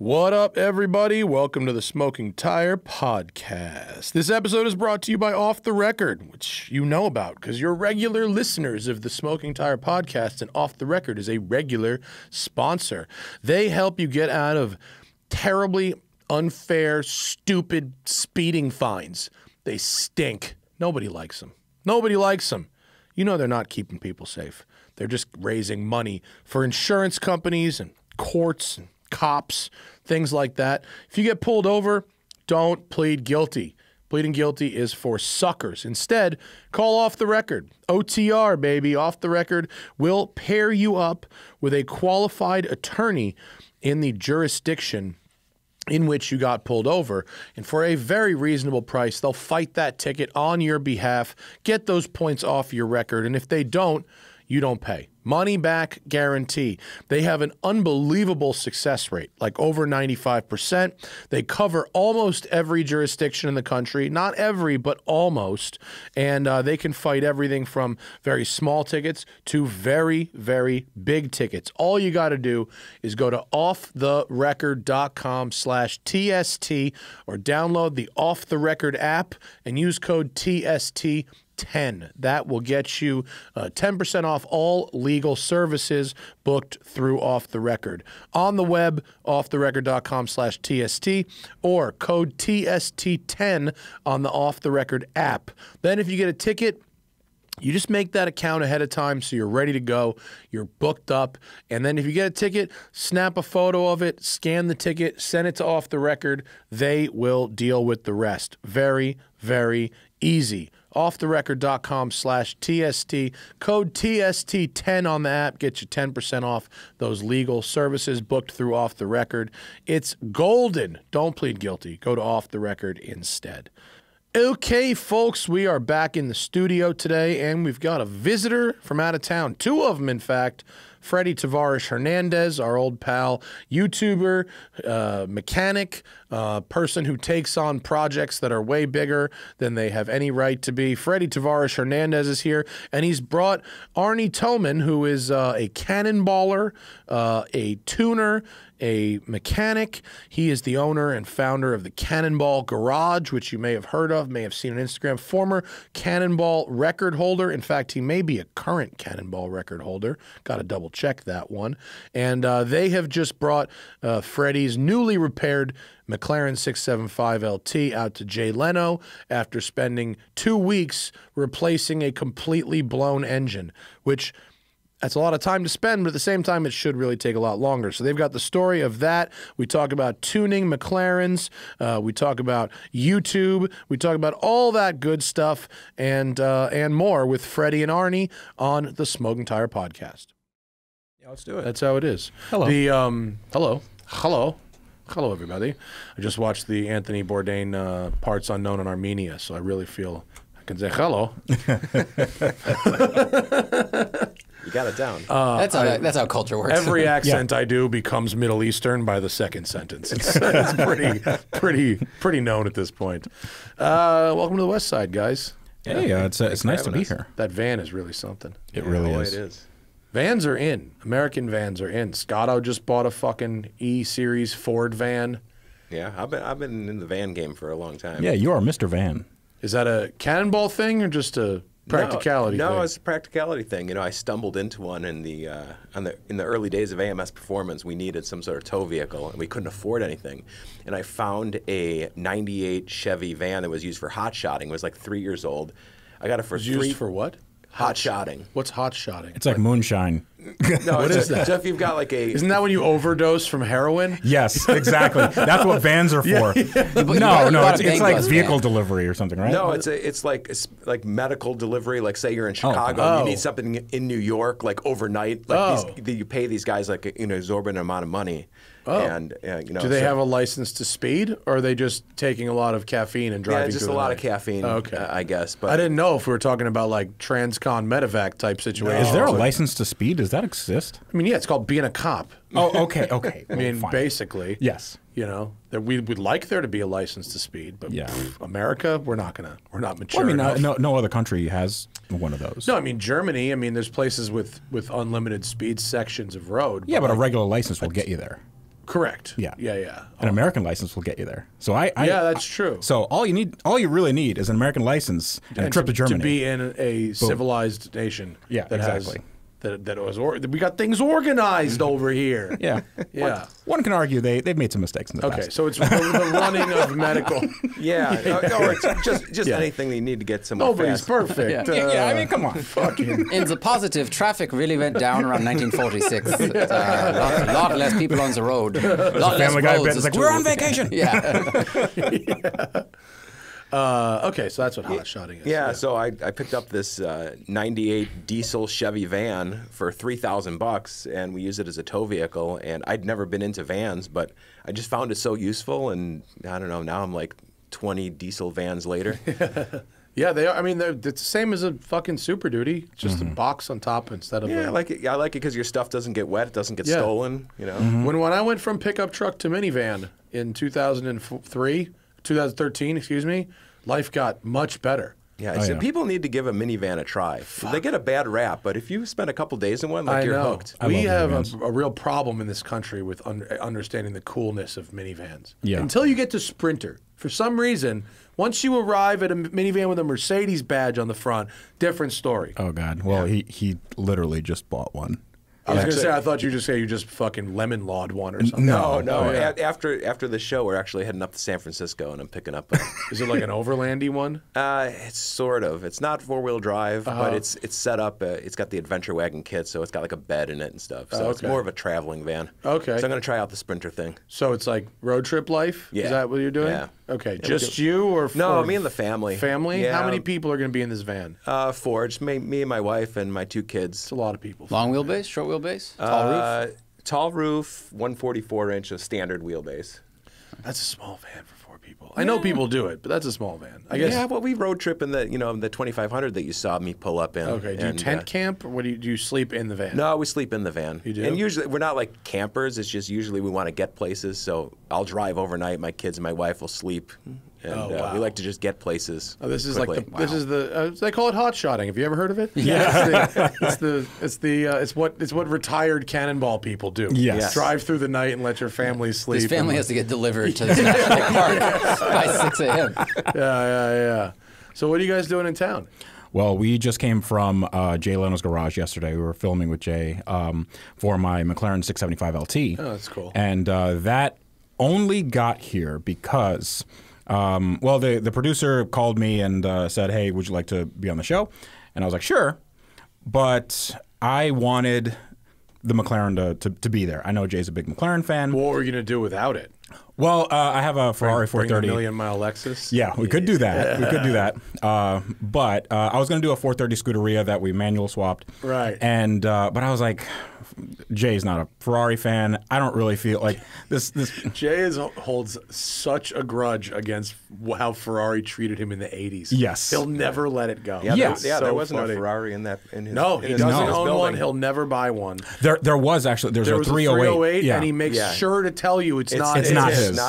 What up, everybody? Welcome to the Smoking Tire Podcast. This episode is brought to you by Off the Record, which you know about because you're regular listeners of the Smoking Tire Podcast, and Off the Record is a regular sponsor. They help you get out of terribly unfair, stupid speeding fines. They stink. Nobody likes them. Nobody likes them. You know they're not keeping people safe. They're just raising money for insurance companies and courts and cops, things like that. If you get pulled over, don't plead guilty. Pleading guilty is for suckers. Instead, call Off the Record. OTR, baby. Off the Record will pair you up with a qualified attorney in the jurisdiction in which you got pulled over, and for a very reasonable price, they'll fight that ticket on your behalf, get those points off your record, and if they don't, you don't pay. Money back guarantee. They have an unbelievable success rate, like over 95%. They cover almost every jurisdiction in the country. Not every, but almost. And they can fight everything from very small tickets to very, very big tickets. All you got to do is go to offtherecord.com/TST or download the Off the Record app and use code TST. 10. That will get you 10% off all legal services booked through Off the Record. On the web, offtherecord.com/TST or code TST10 on the Off the Record app. Then if you get a ticket, you just make that account ahead of time so you're ready to go, you're booked up, and then if you get a ticket, snap a photo of it, scan the ticket, send it to Off the Record. They will deal with the rest. Very, very easy. offtherecord.com/TST. Code TST10 on the app gets you 10% off those legal services booked through Off the Record. It's golden. Don't plead guilty. Go to Off the Record instead. Okay, folks, we are back in the studio today, and we've got a visitor from out of town. Two of them, in fact. Freddy Tavarish Hernandez, our old pal, YouTuber, mechanic, person who takes on projects that are way bigger than they have any right to be. Freddy Tavarish Hernandez is here, and he's brought Arnie Toman, who is a cannonballer, a tuner, a mechanic. He is the owner and founder of the Cannonball Garage, which you may have heard of, may have seen on Instagram. Former Cannonball record holder. In fact, he may be a current Cannonball record holder. Got to double check that one. And they have just brought Freddy's newly repaired McLaren 675LT out to Jay Leno after spending 2 weeks replacing a completely blown engine, which... that's a lot of time to spend, but at the same time, it should really take a lot longer. So they've got the story of that. We talk about tuning McLarens. We talk about YouTube. We talk about all that good stuff and more with Freddy and Arnie on the Smoking Tire Podcast. Yeah, let's do it. That's how it is. Hello. The, hello, everybody. I just watched the Anthony Bourdain Parts Unknown in Armenia, so I really feel I can say hello. You got it down. That's how culture works. Every accent I do becomes Middle Eastern by the second sentence. It's pretty known at this point. Welcome to the West Side, guys. Hey, it's nice to be here. That van is really something. It really is. It is. Vans are in. American vans are in. Scotto just bought a fucking E-Series Ford van. Yeah, I've been in the van game for a long time. Yeah, you are Mr. Van. Is that a Cannonball thing or just a... practicality. No, it's a practicality thing. You know, I stumbled into one in the in the early days of AMS Performance. We needed some sort of tow vehicle, and we couldn't afford anything. And I found a '98 Chevy van that was used for hot shotting. It was like 3 years old. I got it for used for what? Hot shotting. What's hot shotting? It's like moonshine. No, what is that? So if you've got like a... Isn't that when you overdose from heroin? Yes, exactly. That's what vans are for. Yeah. No, it's like vehicle delivery or something, right? No, it's like medical delivery. Like say you're in Chicago, and you need something in New York, like overnight. Like you pay these guys like an exorbitant amount of money. Oh. And, you know, do they have a license to speed, or are they just taking a lot of caffeine and driving? Yeah, just a lot of caffeine, okay. I guess. But I didn't know if we were talking about like Transcon Medevac type situation. No. Is there a license to speed? Does that exist? I mean, yeah, it's called being a cop. Oh, okay, okay. I mean, fine. Basically, yes. You know, that we would like there to be a license to speed, but yeah. America, we're not mature. Well, I mean, no other country has one of those. No, I mean Germany. I mean, there's places with unlimited speed sections of road. Yeah, but like, a regular license will get you there. Correct. Yeah. Yeah, yeah. An American license will get you there. So yeah, that's true. So all you really need is an American license and a trip to Germany. To be in a civilized nation. Yeah, that exactly. We got things organized over here. Yeah. Yeah. One can argue they've made some mistakes in the past. Okay, so it's the running of medical. Yeah. Or it's just anything that you need to get somewhere fast. Nobody's perfect. Yeah. Yeah, I mean, come on. Fucking. In the positive, traffic really went down around 1946. Yeah. A lot less people on the road. A lot less roads. It's like, we're on vacation. Yeah. Yeah. Okay, so that's what hot shotting is. Yeah, yeah. So I picked up this 98 diesel Chevy van for $3,000, and we use it as a tow vehicle. And I'd never been into vans, but I just found it so useful. And I don't know, now I'm like 20 diesel vans later. Yeah, they are. I mean, they're the same as a fucking Super Duty, just a box on top instead of. Yeah, I like it. I like it because your stuff doesn't get wet, it doesn't get stolen. You know, when I went from pickup truck to minivan in 2013, excuse me, life got much better. Yeah, people need to give a minivan a try. Fuck. They get a bad rap, but if you spend a couple days in one, like, you're hooked. We have a real problem in this country with understanding the coolness of minivans. Yeah. Until you get to Sprinter. For some reason, once you arrive at a minivan with a Mercedes badge on the front, different story. Oh, God. Well, yeah. He literally just bought one. I was going to say, I thought you just fucking lemon lawed one or something. No, no. Oh, yeah. After the show, we're actually heading up to San Francisco, and I'm picking up. Is it like an overlandy one? It's sort of. It's not four-wheel drive, but it's set up. It's got the adventure wagon kit, so it's got like a bed in it and stuff. So it's more of a traveling van. Okay. So I'm going to try out the Sprinter thing. So it's like road trip life? Yeah. Is that what you're doing? Yeah. Okay, just you or no? Me and the family. Family? Yeah. How many people are going to be in this van? Four. Just me and my wife and my two kids. It's a lot of people. Long wheelbase, short wheelbase, tall roof. Tall roof, 144-inch of standard wheelbase. That's a small van for four people. Yeah. I know people do it, but that's a small van, I guess. Yeah, well, we road trip in the the 2500 that you saw me pull up in. Okay. Do you tent camp, or what do? You sleep in the van? No, we sleep in the van. You do. And usually we're not like campers. It's just usually we want to get places, so I'll drive overnight. My kids and my wife will sleep, and we like to just get places. Oh, this quickly. Is like the, this is the they call it hot shotting. Have you ever heard of it? Yeah. It's what retired Cannonball people do. Yes. Drive through the night and let your family sleep. This family has to get delivered to the national park by 6 a.m. Yeah, yeah, yeah. So what are you guys doing in town? Well, we just came from Jay Leno's garage yesterday. We were filming with Jay for my McLaren 675LT. Oh, that's cool. And that only got here because, well, the producer called me and said, hey, would you like to be on the show? And I was like, sure. But I wanted the McLaren to be there. I know Jay's a big McLaren fan. What were you going to do without it? Well, I have a Ferrari 430. Bring a million-mile Lexus? Yeah, we could do that. We could do that. But I was going to do a 430 Scuderia that we manual swapped. Right. And but I was like, Jay's not a Ferrari fan. I don't really feel like this. Jay holds such a grudge against how Ferrari treated him in the 80s. Yes. He'll never let it go. Yeah, there wasn't a Ferrari in that. No, he doesn't own one. He'll never buy one. There was actually. There was a 308, and he makes sure to tell you it's not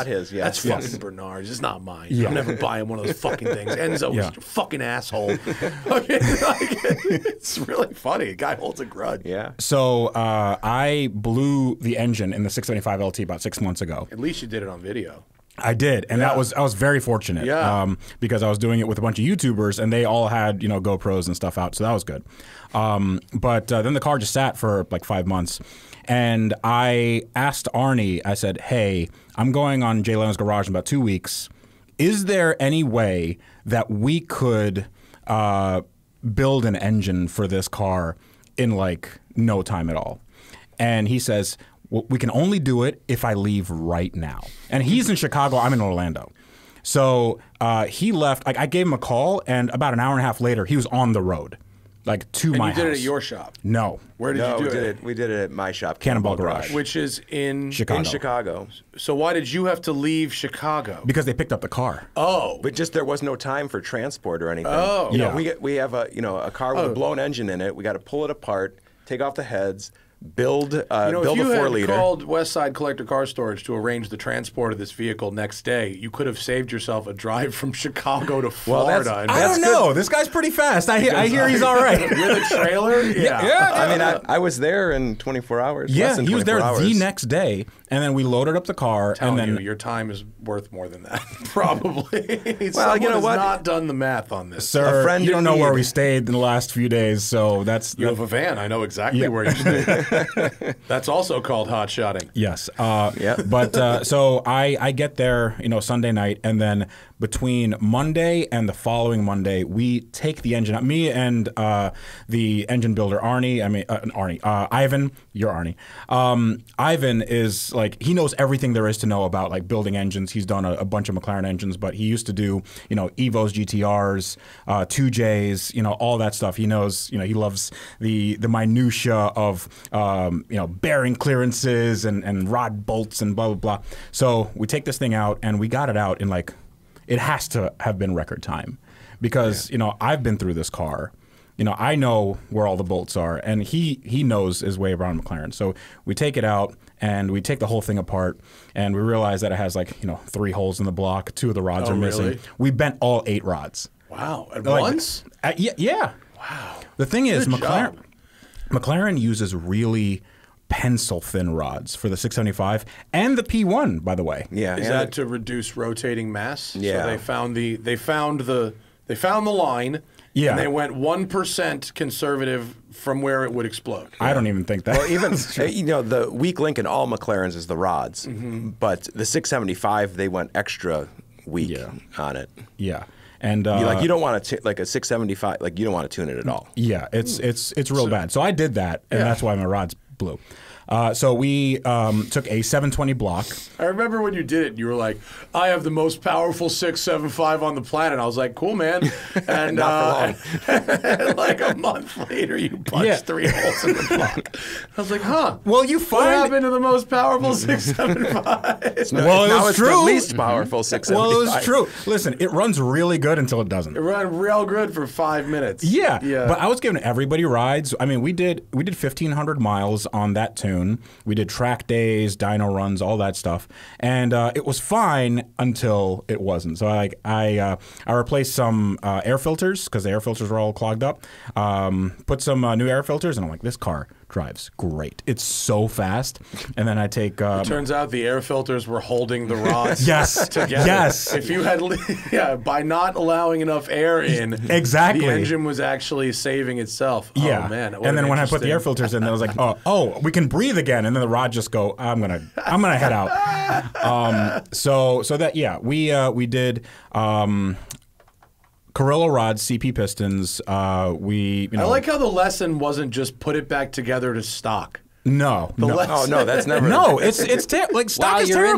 his. Yeah. That's fucking Bernard's. It's not mine. Yeah. I'm never buying one of those fucking things. Enzo's a fucking asshole. It's really funny. The guy holds a grudge. Yeah. So I blew the engine in the 675 LT about 6 months ago. At least you did it on video. I did, and I was very fortunate because I was doing it with a bunch of YouTubers, and they all had GoPros and stuff out, so that was good. But then the car just sat for like 5 months, and I asked Arnie. I said, "Hey, I'm going on Jay Leno's garage in about 2 weeks. Is there any way that we could build an engine for this car in like no time at all?" And he says, we can only do it if I leave right now. And he's in Chicago. I'm in Orlando. So he left. I gave him a call, and about an hour and a half later, he was on the road, like to my house. You did it at your shop? No. Where did you do it? We did it at my shop, Cannonball Garage. Which is in Chicago. So why did you have to leave Chicago? Because they picked up the car. Oh. But just there was no time for transport or anything. Oh. You know, we have a car with a blown engine in it. We got to pull it apart, take off the heads, Build a 4-liter. If you had called Westside Collector Car Storage to arrange the transport of this vehicle next day, you could have saved yourself a drive from Chicago to Florida. Well, I don't know. This guy's pretty fast. I hear he's all right. With a trailer? Yeah. I mean, I was there in 24 hours. Yeah, less than 24 he was there hours. The next day, and then we loaded up the car. I'm telling you, your time is worth more than that, probably. Well, you know what? I've not done the math on this. Sir, you don't know where we stayed in the last few days, so that's... You have a van. I know exactly where you stayed. That's also called hot shotting. Yes. So I get there, Sunday night, and then between Monday and the following Monday, we take the engine out. Me and the engine builder Arnie. Ivan. You're Arnie. Ivan is like, he knows everything there is to know about like building engines. He's done a bunch of McLaren engines, but he used to do Evos, GTRs, 2Js, all that stuff. He knows. He loves the minutia of bearing clearances and rod bolts and blah, blah, blah. So we take this thing out, and we got it out in like, it has to have been record time because, I've been through this car. I know where all the bolts are, and he knows his way around McLaren. So we take it out, and we take the whole thing apart, and we realize that it has like, 3 holes in the block, 2 of the rods are missing. Really? We bent all 8 rods. Wow. At once? Yeah. Wow. The thing is, McLaren uses really pencil-thin rods for the 675 and the P1, by the way. Yeah, is that to reduce rotating mass? Yeah. So they found the line. Yeah. And they went 1% conservative from where it would explode. Yeah. I don't even think that. Well, even the weak link in all McLarens is the rods, but the 675 they went extra weak on it. Yeah. And you don't want to like a 675, like you don't want to tune it at all. Yeah, it's real bad. So I did that, and that's why my rod's blue. So we took a 720 block. I remember when you did it, you were like, I have the most powerful 675 on the planet. I was like, cool, man. And not for long. Like a month later, you punched 3 holes in the block. I was like, huh. Well, you find into the most powerful 675. It's true. The least powerful 675. Well, it was true. Listen, it runs really good until it doesn't. It ran real good for 5 minutes. Yeah. But I was giving everybody rides. I mean, we did 1,500 miles on that tune. We did track days, dyno runs, all that stuff, and it was fine until it wasn't. So I replaced some air filters because the air filters were all clogged up. Put some new air filters, and I'm like, this car drives great. It's so fast. And then I take... it turns out the air filters were holding the rods together. Yes. If you had... by not allowing enough air in, the engine was actually saving itself. Yeah. Oh, man. And then when I put the air filters in, I was like, oh, we can breathe again. And then the rod just go, I'm gonna head out. We did... Corolla Rods, CP Pistons, I like how the lesson wasn't just put it back together to stock. No. That's never. No, stock is terrible. While you're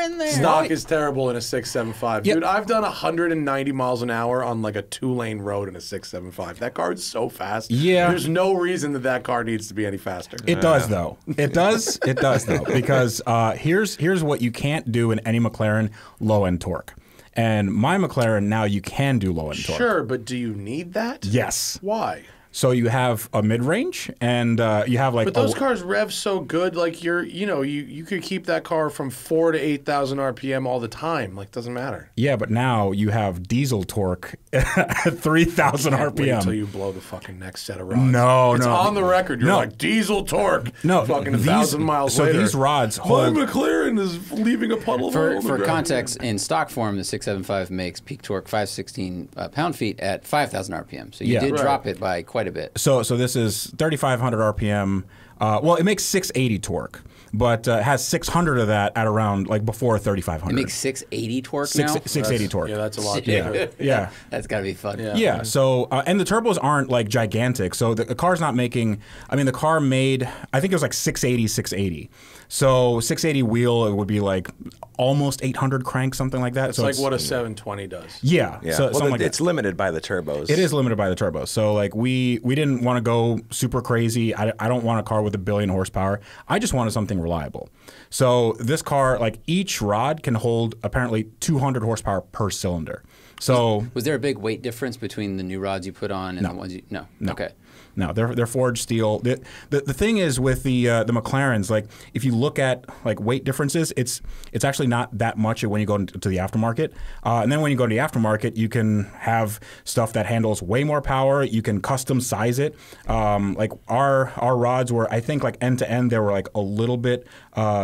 in there. Stock is terrible in a 675. Dude, I've done 190 miles an hour on like a 2-lane road in a 675. That car is so fast. Yeah. There's no reason that car needs to be any faster. It does, though. It does. It does, though. Because here's what you can't do in any McLaren: low-end torque. And my McLaren, now you can do low-end torque. Sure, but do you need that? Yes. Why? So you have a mid-range, and you have like... But those cars rev so good, like you could keep that car from 4,000 to 8,000 RPM all the time. Like, doesn't matter. Yeah, but now you have diesel torque at 3,000 RPM. Wait until you blow the fucking next set of rods. No, it's on the record. You're like, diesel torque. No. Fucking 1,000 miles later. So these rods hold... My McLaren is leaving a puddle for context, in stock form, the 675 makes peak torque 516 pound-feet at 5,000 RPM. So you did drop it by quite a bit. So this is 3,500 RPM. Well, it makes 680 torque, but it has 600 of that at around, like, before 3,500. It makes 680 torque now? 680 torque. Yeah, that's a lot. Yeah. That's got to be fun. Yeah. So, and the turbos aren't, like, gigantic. So the car's not making, the car made, I think it was like 680. So 680 wheel, it would be like almost 800 crank, something like that. So it's like what a 720 does. Yeah. So it's limited by the turbos. It is limited by the turbos. So like we didn't want to go super crazy. I don't want a car with a billion horsepower. I just wanted something reliable. So this car, like each rod can hold apparently 200 horsepower per cylinder. So was there a big weight difference between the new rods you put on and the ones you... No. Okay. No, they're forged steel. The thing is with the McLarens, like if you look at like weight differences, it's actually not that much when you go to the aftermarket. And then when you go to the aftermarket, you can have stuff that handles way more power. You can custom size it. Like our rods were, I think, like end to end, they were like a little bit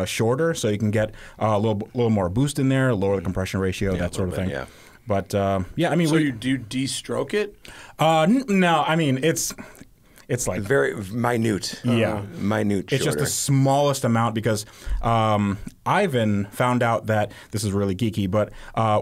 shorter, so you can get a little more boost in there, lower the compression ratio, yeah, that sort of thing. Yeah. But yeah, I mean, so do you de-stroke it? No, I mean it's like very minute. Yeah, minute. It's just the smallest amount because Ivan found out that this is really geeky. But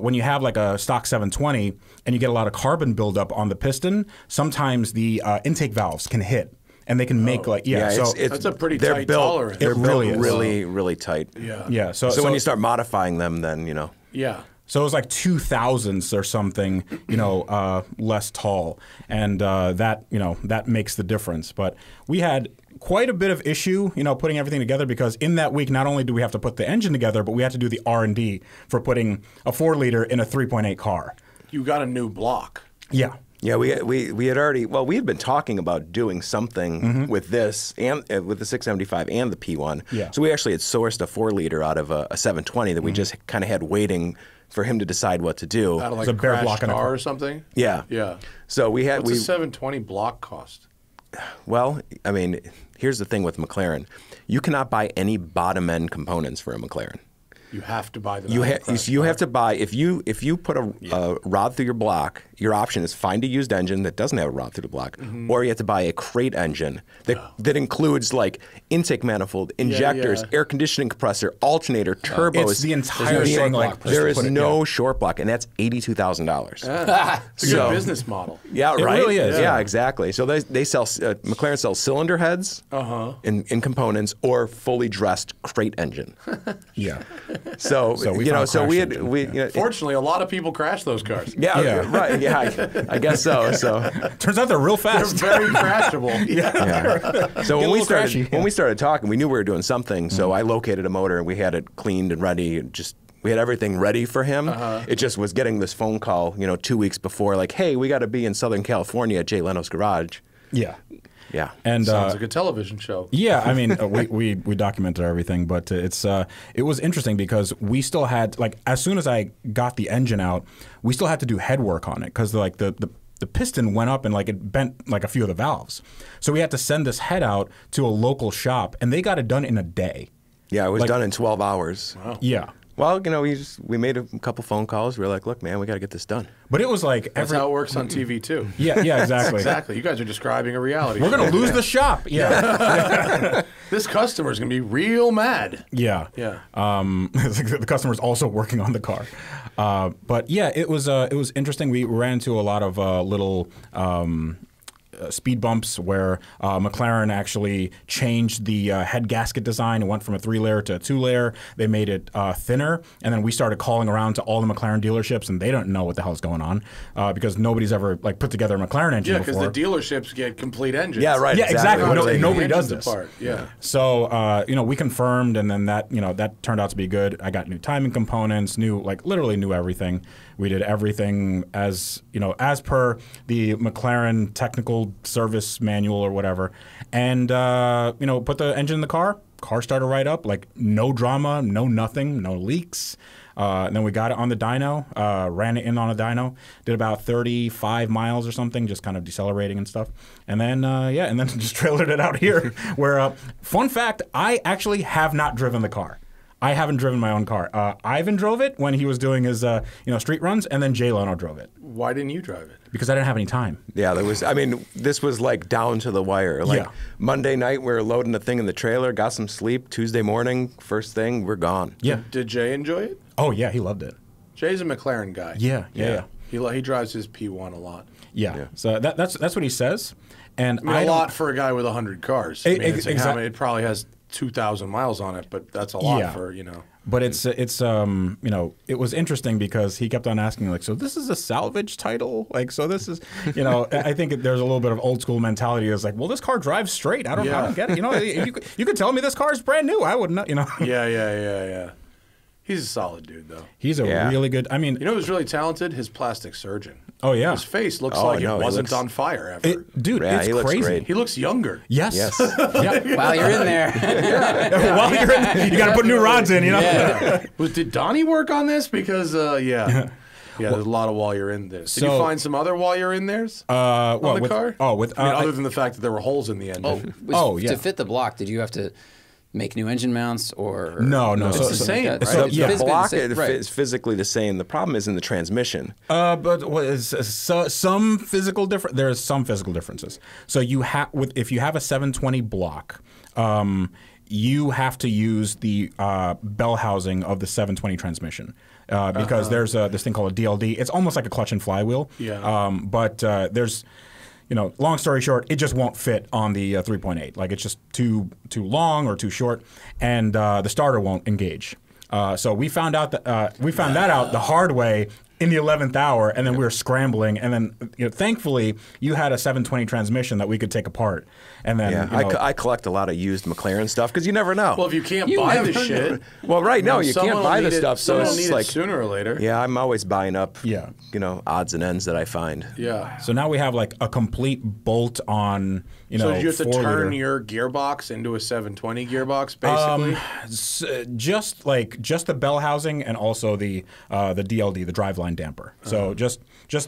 when you have like a stock 720 and you get a lot of carbon buildup on the piston, sometimes the intake valves can hit. And they can make like so that's a pretty tight tolerance. They're built really tight. Yeah, yeah. So when you start modifying them, then you know. Yeah. So it was like 2/1000 or something, you know, less tall, and that you know that makes the difference. But we had quite a bit of issue, you know, putting everything together because in that week, not only do we have to put the engine together, but we had to do the R&D for putting a 4-liter in a 3.8 car. You got a new block. Yeah. Yeah, we had already we had been talking about doing something with this and with the 675 and the P1. Yeah. So we actually had sourced a 4-liter out of a 720 that we just kind of had waiting for him to decide what to do. Out of like a bare block car or something. Yeah. Yeah. So we had What's a 720 block cost? Well, I mean, here's the thing with McLaren: you cannot buy any bottom end components for a McLaren. You have to buy them. You have to buy if you put a rod through your block. Your option is find a used engine that doesn't have a rod through the block, or you have to buy a crate engine that includes like intake manifold, injectors, air conditioning compressor, alternator, turbos. It's the entire thing. Like there is no short block, and that's $82,000. It's a good business model. Yeah, right. It really is. Yeah, exactly. So they sell McLaren sells cylinder heads in components or fully dressed crate engine. Yeah. So you know, so we you know, fortunately a lot of people crash those cars. Yeah, yeah. Right. Yeah, I guess so. So turns out they're real fast. They're very crashable. Yeah. Yeah. So when we started talking, we knew we were doing something. So I located a motor and we had it cleaned and ready. We had everything ready for him. It just was getting this phone call, you know, 2 weeks before, like, hey, we got to be in Southern California at Jay Leno's garage. Yeah. Yeah, and sounds like a television show. Yeah, I mean, we documented everything, but it was interesting because we still had like as soon as I got the engine out, we still had to do head work on it because like the piston went up and like it bent like a few of the valves, so we had to send this head out to a local shop, and they got it done in a day. Yeah, it was like, done in 12 hours. Wow. Yeah. Well, you know, we made a couple phone calls. We were like, look, man, we got to get this done. But it was like that's how it works on TV too. Yeah, yeah, exactly. Exactly. You guys are describing a reality. We're gonna lose the shop. Yeah. This customer is gonna be real mad. Yeah. Yeah. The customer's also working on the car. But yeah, it was interesting. We ran into a lot of little. Speed bumps where McLaren actually changed the head gasket design. It went from a 3-layer to a 2-layer. They made it thinner, and then we started calling around to all the McLaren dealerships, and they don't know what the hell is going on because nobody's ever like put together a McLaren engine. Yeah, because the dealerships get complete engines. Yeah, right. Yeah, exactly. Nobody does this. Yeah. So you know, we confirmed, and then that you know that turned out to be good. I got new timing components, new like literally new everything. We did everything as you know as per the McLaren technical service manual or whatever, and you know, put the engine in the car. Car started right up, like no drama, no nothing, no leaks. And then we got it on the dyno, ran it in on a dyno, did about 35 miles or something, just kind of decelerating and stuff. And then, yeah, and then just trailered it out here. Where, fun fact, I actually have not driven the car. I haven't driven my own car. Ivan drove it when he was doing his, you know, street runs, and then Jay Leno drove it. Why didn't you drive it? Because I didn't have any time. Yeah, there was. I mean, this was like down to the wire. Like Monday night, we were loading the thing in the trailer, got some sleep. Tuesday morning, first thing, we're gone. Yeah. Did Jay enjoy it? Oh yeah, he loved it. Jay's a McLaren guy. Yeah, yeah. He drives his P1 a lot. Yeah. So that's what he says. And I mean, a lot for a guy with 100 cars. I mean, exactly. It probably has 2,000 miles on it, but that's a lot for, you know. But it's you know, it was interesting because he kept on asking, like, so this is a salvage title? Like, so this is, you know, I think there's a little bit of old school mentality. It's like, well, this car drives straight. I don't get it. You know, you could tell me this car is brand new. I would not, you know. Yeah, yeah, yeah, yeah. He's a solid dude, though. He's a really good. I mean, you know who's really talented? His plastic surgeon. Oh yeah, his face looks like it wasn't on fire after. Dude, it's crazy. He looks younger. Yes. Yeah. While you're in there. While you're in there, you got to put new rods in. You know. Yeah. Did Donnie work on this? Because yeah, there's a lot of while you're in this. Did you find some other while you're in theirs on the car? Oh, other than the fact that there were holes in the engine. Oh yeah. To fit the block, did you have to make new engine mounts or no? It's the same. Like that, right? The block is physically the same. The problem is in the transmission. Some physical difference. There is some physical differences. So you if you have a 720 block, you have to use the bell housing of the 720 transmission. Because there's this thing called a DLD. It's almost like a clutch and flywheel. Yeah. But there's, you know, long story short, it just won't fit on the 3.8. Like it's just too long or too short, and the starter won't engage. So we found out that we found that out the hard way in the 11th hour, and then we were scrambling, and then thankfully you had a 720 transmission that we could take apart. And then I collect a lot of used McLaren stuff because you never know. Well, if you can't buy the shit, well, right now you can't buy the stuff, so it's like sooner or later. Yeah, I'm always buying up. Yeah, you know, odds and ends that I find. Yeah. So now we have like a complete bolt-on. So you have to turn your gearbox into a 720 gearbox, basically. Just the bell housing and also the DLD, the driveline damper. So just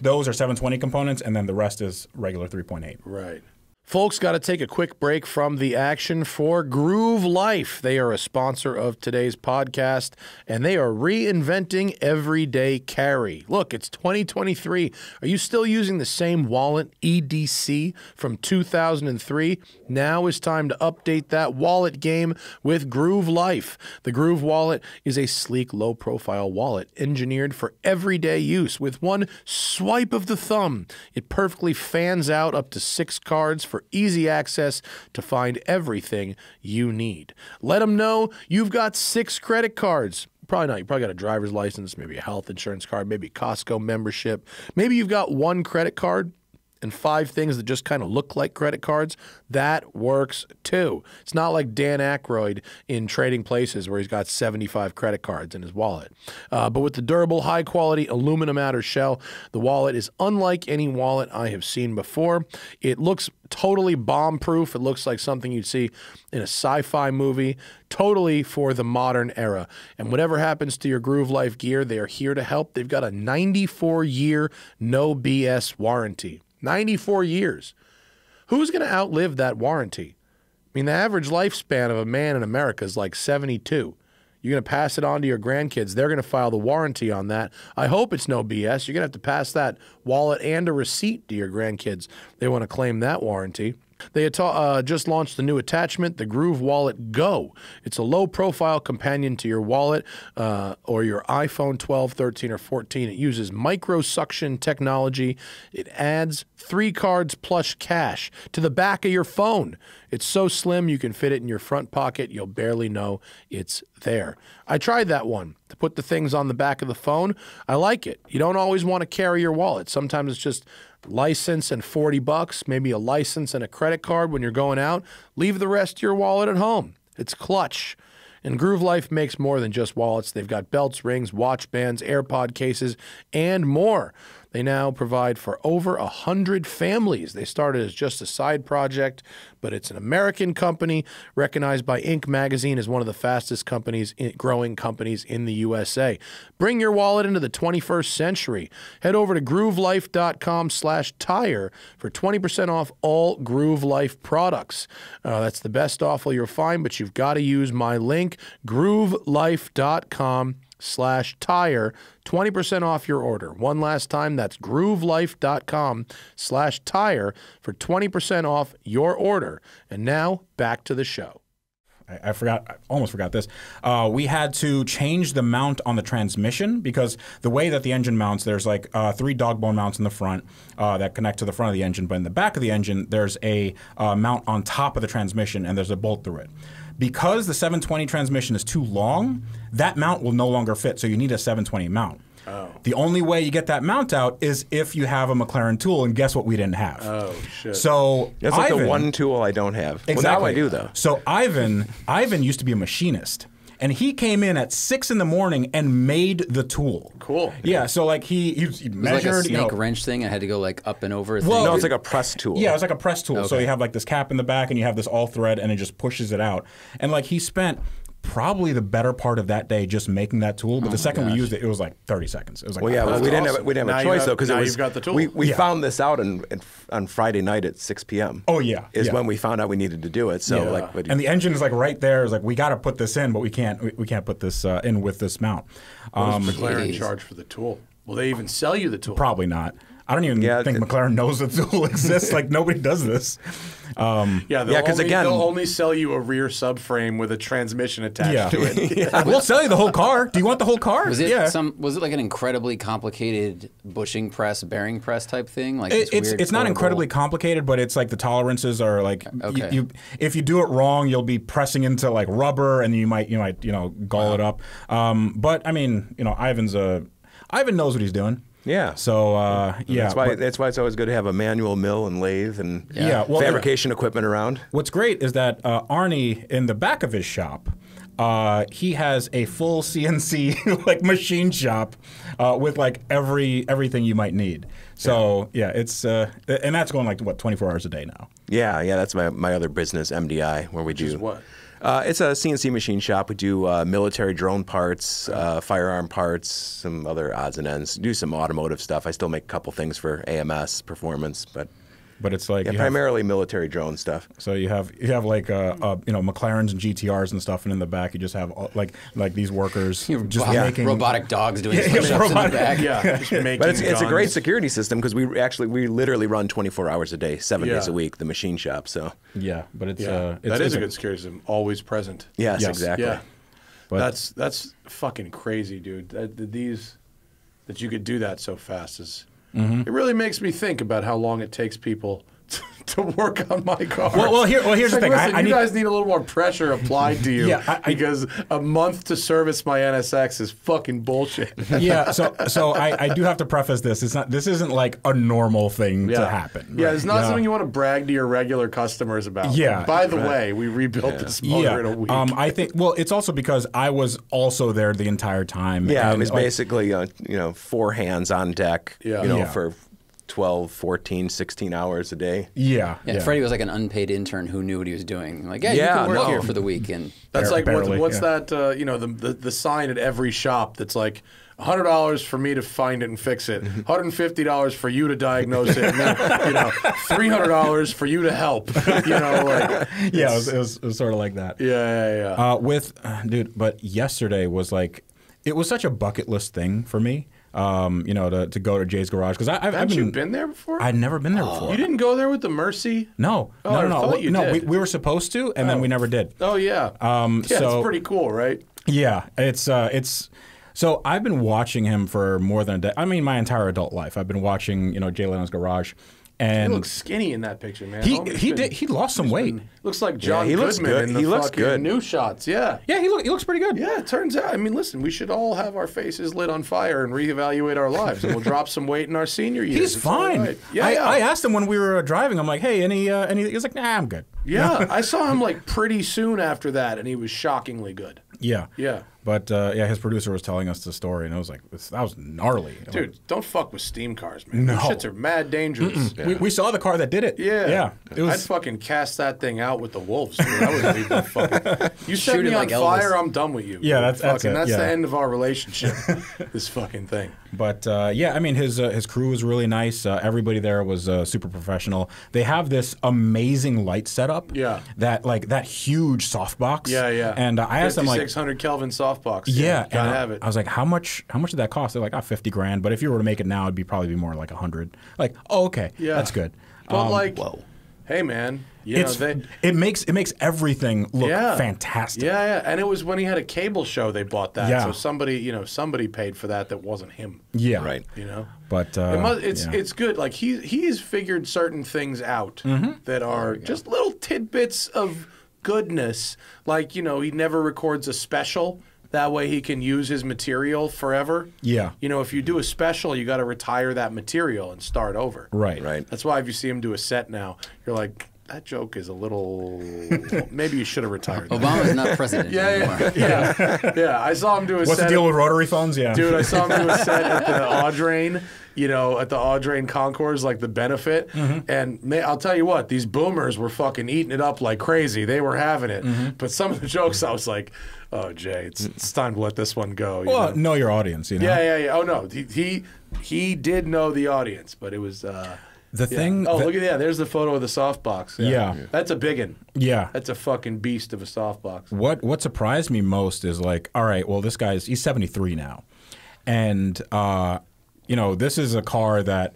those are 720 components, and then the rest is regular 3.8. Right. Folks, got to take a quick break from the action for Groove Life. They are a sponsor of today's podcast, and they are reinventing everyday carry. Look, it's 2023. Are you still using the same wallet EDC from 2003? Now is time to update that wallet game with Groove Life. The Groove Wallet is a sleek, low-profile wallet engineered for everyday use. With one swipe of the thumb, it perfectly fans out up to 6 cards for easy access to find everything you need. Let them know you've got 6 credit cards. Probably not. You probably got a driver's license, maybe a health insurance card, maybe a Costco membership. Maybe you've got 1 credit card and 5 things that just kind of look like credit cards. That works too. It's not like Dan Aykroyd in Trading Places where he's got 75 credit cards in his wallet. But with the durable, high-quality aluminum outer shell, the wallet is unlike any wallet I have seen before. It looks totally bomb-proof. It looks like something you'd see in a sci-fi movie, totally for the modern era. And whatever happens to your Groove Life gear, they are here to help. They've got a 94-year no BS warranty. 94 years. Who's going to outlive that warranty? I mean, the average lifespan of a man in America is like 72. You're going to pass it on to your grandkids. They're going to file the warranty on that. I hope it's no BS. You're going to have to pass that wallet and a receipt to your grandkids. They want to claim that warranty. They just launched the new attachment, the Groove Wallet Go. It's a low-profile companion to your wallet or your iPhone 12, 13, or 14. It uses microsuction technology. It adds 3 cards plus cash to the back of your phone. It's so slim you can fit it in your front pocket. You'll barely know it's there. I tried that one to put the things on the back of the phone. I like it. You don't always want to carry your wallet. Sometimes it's just license and $40, maybe a license and a credit card when you're going out. Leave the rest of your wallet at home. It's clutch. And Groove Life makes more than just wallets. They've got belts, rings, watch bands, AirPod cases, and more. They now provide for over 100 families. They started as just a side project, but it's an American company recognized by Inc. magazine as one of the fastest growing companies in the USA. Bring your wallet into the 21st century. Head over to GrooveLife.com/tire for 20% off all Groove Life products. That's the best offer you'll find, but you've got to use my link, GrooveLife.com/tire, 20% off your order. One last time, that's GrooveLife.com/tire for 20% off your order. And now, back to the show. I almost forgot this. We had to change the mount on the transmission because the way that the engine mounts, there's like 3 dog bone mounts in the front that connect to the front of the engine, but in the back of the engine, there's a mount on top of the transmission and there's a bolt through it. Because the 720 transmission is too long, that mount will no longer fit, so you need a 720 mount. Oh. The only way you get that mount out is if you have a McLaren tool, and guess what we didn't have? Oh, shit. So that's like the one tool I don't have. Exactly. Well, now I do, though. So Ivan used to be a machinist, And he came in at 6 in the morning and made the tool. Cool. Yeah. So like he measured. It was like a snake wrench thing. I had to go like up and over. Well, no, it's like a press tool. Yeah, it's like a press tool. Okay. So you have like this cap in the back, and you have this all thread, and it just pushes it out. And like he spent probably the better part of that day just making that tool, but the second we used it, it was like 30 seconds. It was like, well, yeah, well, we didn't have a choice though, because you've got the tool. We found this out on Friday night at 6 p.m. Oh yeah, when we found out we needed to do it. So like, and the engine is like right there. It's like we got to put this in, but we can't put this in with this mount. What does McLaren charge for the tool? Will they even sell you the tool? Probably not. I don't even think McLaren knows the tool exists. Like nobody does this. Because again, they'll only sell you a rear subframe with a transmission attached to it. We'll sell you the whole car. Do you want the whole car? Was it was it like an incredibly complicated bushing press, bearing press type thing? Like it's not incredibly complicated, but it's like the tolerances are like if you do it wrong, you'll be pressing into like rubber, and you might gall it up. But I mean, Ivan knows what he's doing. Yeah. So, that's why it's always good to have a manual mill and lathe and fabrication equipment around. What's great is that Arnie, in the back of his shop, he has a full CNC like machine shop with like everything you might need. So it's and that's going like what 24 hours a day now. Yeah, yeah. That's my other business, MDI, where we do. Which is what? It's a CNC machine shop. We do military drone parts, firearm parts, some other odds and ends. Do some automotive stuff. I still make a couple things for AMS Performance, but it's like primarily military drone stuff. So you have like McLarens and GTRs and stuff, and in the back you just have all, like these workers just making robotic dogs doing push-ups in the back. Yeah, just making but it's a great security system because we literally run 24 hours a day, 7 days a week, the machine shop. So but it's that is a good security system, always present. Yes. Exactly. Yeah. But that's fucking crazy, dude. That you could do that so fast is. Mm-hmm. It really makes me think about how long it takes people to work on my car. Well, here's the thing. Listen, you guys need a little more pressure applied to you because a month to service my NSX is fucking bullshit. So I do have to preface this. This isn't like a normal thing to happen. Yeah, it's not something you want to brag to your regular customers about. Yeah. By the way, we rebuilt this motor in a week. I think. Well, it's also because I was also there the entire time. Yeah, it was basically 4 hands on deck. Yeah. For 12, 14, 16 hours a day. Yeah. Yeah. Freddie was like an unpaid intern who knew what he was doing. Like, yeah, you can work here for the week. And that's the sign at every shop that's like, $100 for me to find it and fix it, $150 for you to diagnose it, and then, $300 for you to help. It was sort of like that. Yeah. But yesterday was like, it was such a bucket list thing for me. To go to Jay's Garage because Haven't you been there before? I'd never been there before. You didn't go there with the Mercy? No, oh, no. We were supposed to, and then we never did. Oh yeah. It's pretty cool, right? Yeah, it's. So I've been watching him for more than a day. I mean, my entire adult life, I've been watching Jay Leno's Garage. And he looks skinny in that picture, man. He lost some weight. Looks like John Goodman in the fucking new shots. Yeah. Yeah, he looks pretty good. Yeah, it turns out. I mean, listen, we should all have our faces lit on fire and reevaluate our lives, and we'll drop some weight in our senior year. He's fine. Right. Yeah, I asked him when we were driving. I'm like, hey, any? He was like, nah, I'm good. Yeah, I saw him like pretty soon after that, and he was shockingly good. Yeah. Yeah. But his producer was telling us the story, and I was like, that was gnarly. Dude, don't fuck with steam cars, man. No. Those shits are mad dangerous. Yeah. We saw the car that did it. Yeah. Yeah. I'd fucking cast that thing out with the wolves, dude. I wouldn't leave that fucking. You set me on fire, I'm done with you. Yeah, that's the end of our relationship, this fucking thing. But, I mean, his crew was really nice. Everybody there was super professional. They have this amazing light setup. Yeah. That huge softbox. Yeah. And I asked them, like, 600 Kelvin softbox. Yeah, and I was like, "How much did that cost?" They're like, $50 grand. But if you were to make it now, it'd be probably more like 100. Like, oh, okay, that's good. But hey, man, it makes everything look fantastic. Yeah, and it was when he had a cable show they bought that. Yeah. So somebody paid for that wasn't him. Yeah, right. But it's good. Like he's figured certain things out that are just little tidbits of goodness. Like he never records a special. That way he can use his material forever. Yeah. If you do a special, you got to retire that material and start over. Right. That's why if you see him do a set now, you're like, that joke is a little, maybe you should have retired. Obama's not president anymore. Yeah. I saw him do a set. What's the deal with rotary phones? Yeah. Dude, I saw him do a set at the Audrain, you know, at the Audrain Concourse, like the benefit. Mm-hmm. And I'll tell you what, these boomers were fucking eating it up like crazy. They were having it. Mm-hmm. But some of the jokes, I was like, oh, Jay, it's time to let this one go. Well, know your audience, you know? Yeah. Oh, no. He did know the audience, but it was... The thing. Oh, look at that. Yeah, there's the photo of the softbox. Yeah. That's a biggin. Yeah. That's a fucking beast of a softbox. What surprised me most is like, all right, well, this guy's, he's 73 now. And, you know, this is a car that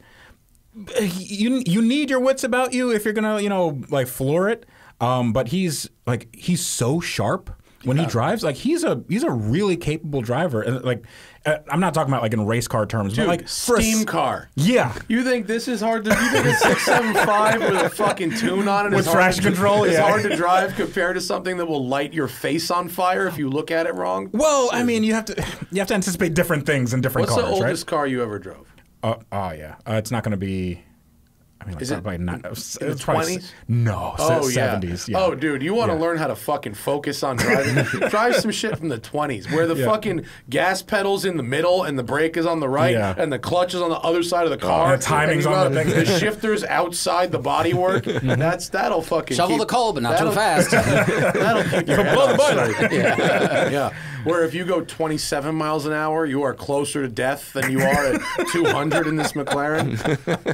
you need your wits about you if you're going to, you know, like floor it. But he's like, he's so sharp. When he drives, like he's a really capable driver, and like I'm not talking about like in race car terms, dude, but like steam car. Yeah, you think this is hard to? You think a 675 with a fucking tune on it with traction control is hard to drive compared to something that will light your face on fire if you look at it wrong? Well, I mean, you have to anticipate different things in different cars. What's the oldest car you ever drove? It's not going to be. I mean, like, is probably it not. It's probably 20s? No, oh, 70s. Yeah. Oh, dude, you want to learn how to fucking focus on driving? Drive some shit from the 20s where the fucking gas pedal's in the middle and the brake is on the right and the clutch is on the other side of the car. The timing's on the thing. The shifter's outside the bodywork. That'll fucking shovel the coal, but not too fast. That'll keep your blow the button. Yeah. Where if you go 27 miles an hour, you are closer to death than you are at 200 in this McLaren.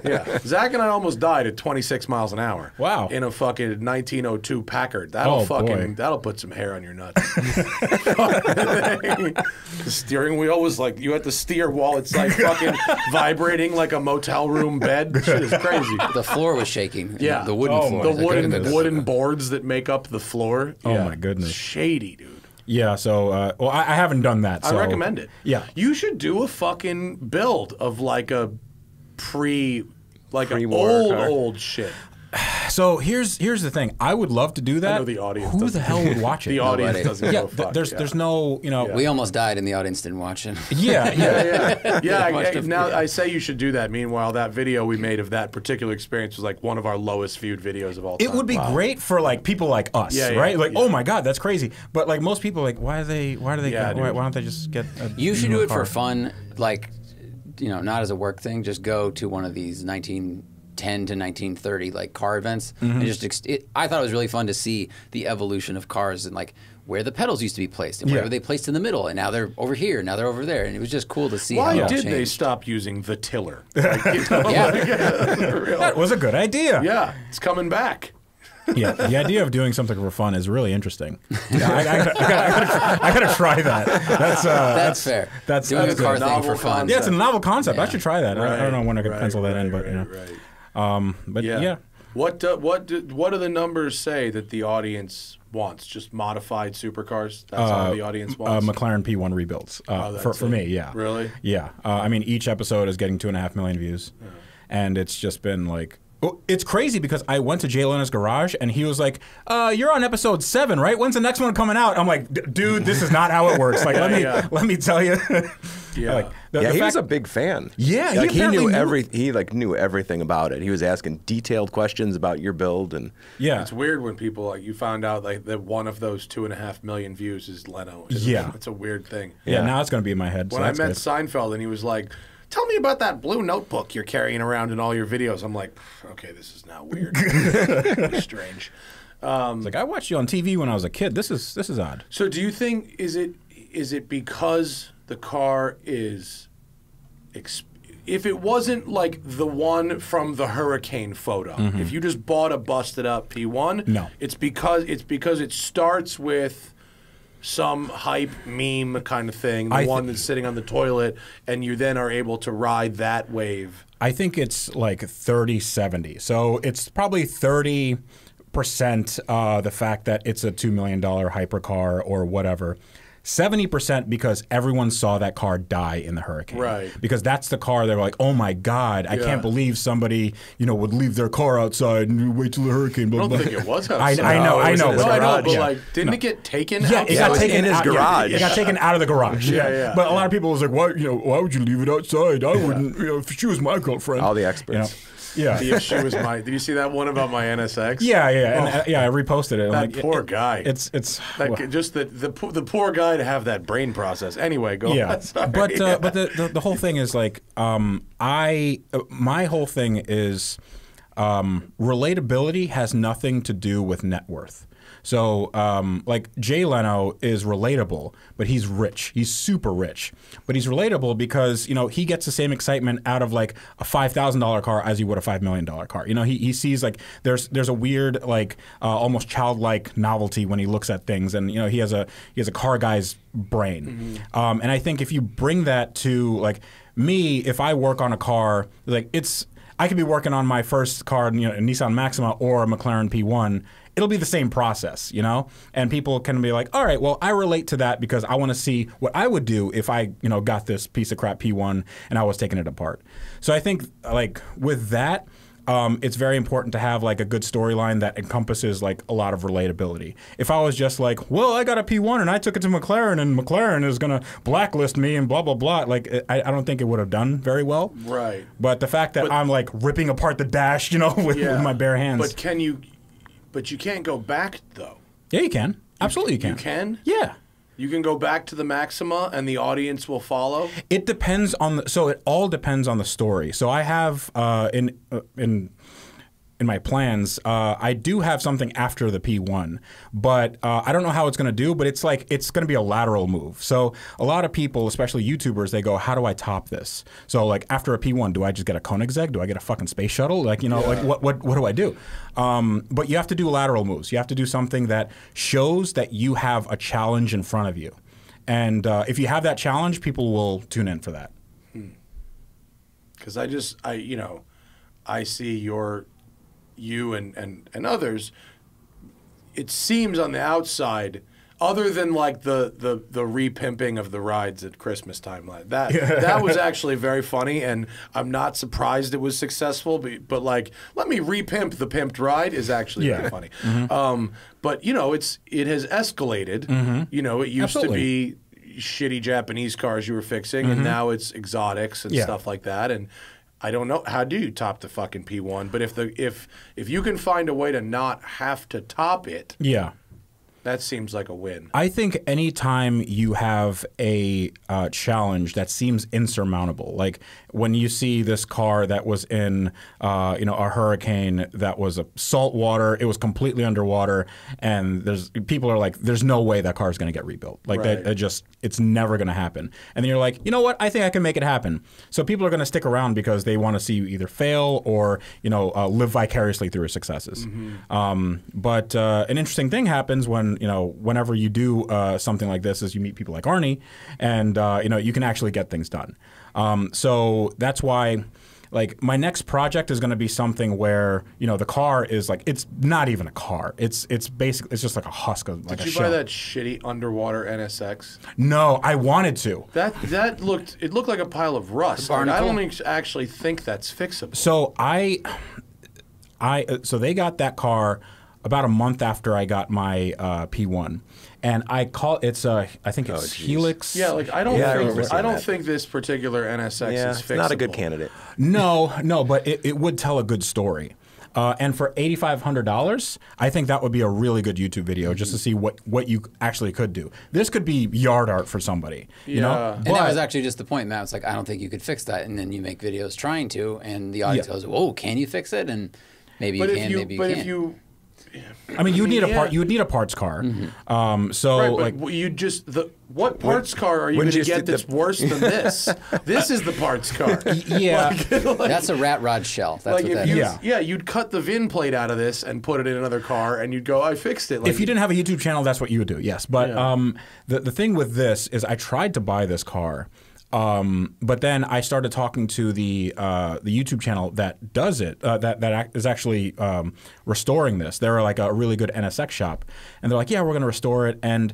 Yeah. Zach and I almost died at 26 miles an hour. Wow. In a fucking 1902 Packard. That'll put some hair on your nuts. The steering wheel was like, you have to steer while it's like fucking vibrating like a motel room bed. Shit is crazy. The floor was shaking. Yeah. The wooden floor. The wooden boards that make up the floor. Oh, my goodness. Shady, dude. Yeah, so, well, I haven't done that. So. I recommend it. Yeah. You should do a fucking build of like a old shit. So here's the thing. I would love to do that. I know the audience. Who the hell would watch it? The audience doesn't give a fuck. There's no, you know. Yeah. We almost died and the audience didn't watch it. I say you should do that. Meanwhile, that video we made of that particular experience was like one of our lowest viewed videos of all time. It would be great for like people like us, right? Like, oh my God, that's crazy. But like most people, like, why don't they just get? You should do it for fun, like, you know, not as a work thing. Just go to one of these 1910 to 1930 like car events, and I thought it was really fun to see the evolution of cars and like where the pedals used to be placed and wherever they placed in the middle, and now they're over here, now they're over there, and it was just cool to see. Why did they stop using the tiller? Like, you know, that was a good idea. Yeah, it's coming back. Yeah, the idea of doing something for fun is really interesting. Yeah, I gotta try that. That's fair. That's doing a car thing for fun. Yeah, it's a novel concept. I should try that. Right, I don't know when I could pencil that in, but you know. What do the numbers say that the audience wants? Just modified supercars? That's all the audience wants? McLaren P1 rebuilds. For me, yeah. Really? Yeah. I mean, each episode is getting 2.5 million views. Yeah. And it's just been like... It's crazy because I went to Jay Leno's garage and he was like, "You're on episode 7, right? When's the next one coming out?" I'm like, "Dude, this is not how it works. Like, let me tell you." Yeah, like, he was a big fan. Yeah, like, he knew everything about it. He was asking detailed questions about your build, and it's weird when people like you found out like that one of those 2.5 million views is Leno. It's a weird thing. Yeah, now it's gonna be in my head. When I met Seinfeld and he was like, "Tell me about that blue notebook you're carrying around in all your videos." I'm like, okay, this is now weird. It's strange. It's like, I watched you on TV when I was a kid. This is odd. So do you think, is it because the car is, if it wasn't like the one from the hurricane photo, if you just bought a busted up P1, it's because it starts with some hype meme kind of thing, the one that's sitting on the toilet, and you then are able to ride that wave. I think it's like 30-70. So it's probably 30% the fact that it's a $2 million hypercar or whatever. 70% because everyone saw that car die in the hurricane. Right. Because that's the car they were like, oh my God, I can't believe somebody, you know, would leave their car outside and wait till the hurricane. Blah, blah. I don't think it was outside. I know, but like, didn't it get taken? Yeah, outside? It got taken in his garage. It got taken out of the garage. Yeah. But a lot of people was like, why would you leave it outside? I wouldn't. You know, if she was my girlfriend. All the experts. You know? Yeah. The issue is my. Did you see that one about my NSX? Yeah, yeah, oh. And, yeah. I reposted it. That I'm like, poor guy. It's that, well, just the poor guy to have that brain process. Anyway, go. Yeah, on. But yeah. But the whole thing is like my whole thing is relatability has nothing to do with net worth. So, like, Jay Leno is relatable, but he's rich. He's super rich. But he's relatable because, you know, he gets the same excitement out of, like, a $5,000 car as he would a $5 million car. You know, he sees, like, there's a weird, like, almost childlike novelty when he looks at things. And, you know, he has a car guy's brain. Mm-hmm. And I think if you bring that to, like, me, if I work on a car, like, it's – I could be working on my first car, you know, a Nissan Maxima or a McLaren P1. It'll be the same process, you know? And people can be like, all right, well, I relate to that because I want to see what I would do if I, you know, got this piece of crap P1 and I was taking it apart. So I think, like, with that, it's very important to have, like, a good storyline that encompasses, like, a lot of relatability. If I was just like, well, I got a P1 and I took it to McLaren and McLaren is going to blacklist me and blah, blah, blah, like, I don't think it would have done very well. Right. But the fact that I'm, like, ripping apart the dash, you know, with my bare hands. But can you... But you can't go back, though. Yeah, you can. Absolutely you can. You can? Yeah. You can go back to the Maxima and the audience will follow? It depends on the... So it all depends on the story. So I have in my plans, I do have something after the P1, but I don't know how it's going to do, but it's like it's going to be a lateral move. So a lot of people, especially YouTubers, they go, how do I top this? So like after a P1, do I just get a Koenigsegg? Do I get a fucking space shuttle? Like, you know, yeah. Like what do I do? But you have to do lateral moves. You have to do something that shows that you have a challenge in front of you. And if you have that challenge, people will tune in for that. Because I you know, I see your... you and others, it seems on the outside, other than like the repimping of the rides at Christmas time, like that that was actually very funny, and I'm not surprised it was successful. But like, let me repimp the pimped ride is actually really funny. Mm-hmm. But you know, it has escalated. Mm-hmm. You know, it used Absolutely. To be shitty Japanese cars you were fixing, mm-hmm. and now it's exotics and stuff like that, and. I don't know how do you top the fucking P1, but if you can find a way to not have to top it, yeah, that seems like a win. I think any time you have a challenge that seems insurmountable, like when you see this car that was in you know, a hurricane that was salt water, it was completely underwater, and people are like, there's no way that car is going to get rebuilt, like right. that just. It's never going to happen. And then you're like, you know what? I think I can make it happen. So people are going to stick around because they want to see you either fail or, you know, live vicariously through your successes. Mm-hmm. But an interesting thing happens when, you know, whenever you do something like this is you meet people like Arnie and, you know, you can actually get things done. So that's why... Like, my next project is going to be something where, you know, the car is, like, it's not even a car. It's basically, it's just like a husk of, like, a shell. Did you buy that shitty underwater NSX? No, I wanted to. That looked, it looked like a pile of rust. I don't actually think that's fixable. So so they got that car about a month after I got my P1. And I call it's a I think it's Helix. Yeah, like I don't think this particular NSX is fixable. Not a good candidate. No, but it would tell a good story. And for $8,500, I think that would be a really good YouTube video just to see what you actually could do. This could be yard art for somebody, you know? And that was actually just the point. Matt was like, I don't think you could fix that, and then you make videos trying to, and the audience goes, "Whoa, can you fix it?" And maybe you can, maybe you can't. But if you I mean, you'd need a part. You would need a parts car. Mm-hmm. So, right, like, you just what parts car are you going to get that's worse than this? This is the parts car. Yeah, like, that's a rat rod shell. That's like what that is. Yeah, you'd cut the VIN plate out of this and put it in another car, and you'd go, "I fixed it." Like, if you didn't have a YouTube channel, that's what you would do. Yes, but the thing with this is, I tried to buy this car. But then I started talking to the YouTube channel that does it, that is actually restoring this. They're like a really good NSX shop, and they're like, yeah, we're going to restore it. And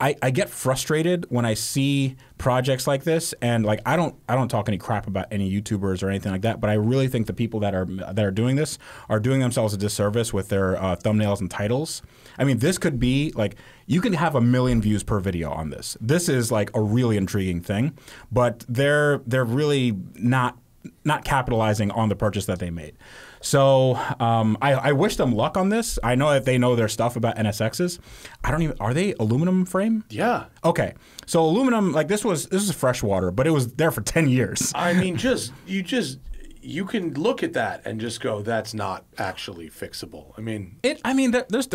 I get frustrated when I see projects like this, and like I don't talk any crap about any YouTubers or anything like that. But I really think the people that are doing this are doing themselves a disservice with their thumbnails and titles. I mean, this could be like. You can have a million views per video on this. This is like a really intriguing thing, but they're really not not capitalizing on the purchase that they made. So I wish them luck on this. I know that they know their stuff about NSXs. I don't even, are they aluminum frame? Yeah. Okay. So aluminum, like this is fresh water, but it was there for 10 years. I mean, you can look at that and just go, that's not actually fixable. I mean, there's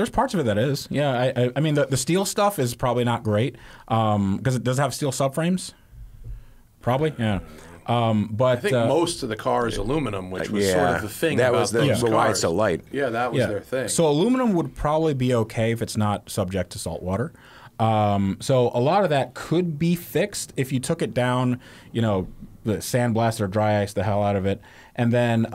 parts of it that is. Yeah, I mean the steel stuff is probably not great because it does have steel subframes. Probably, yeah. But I think most of the car is aluminum, which was sort of the thing. That about was the why it's so light. Yeah, that was their thing. So aluminum would probably be okay if it's not subject to salt water. So a lot of that could be fixed if you took it down, you know, sandblast or dry ice the hell out of it, and then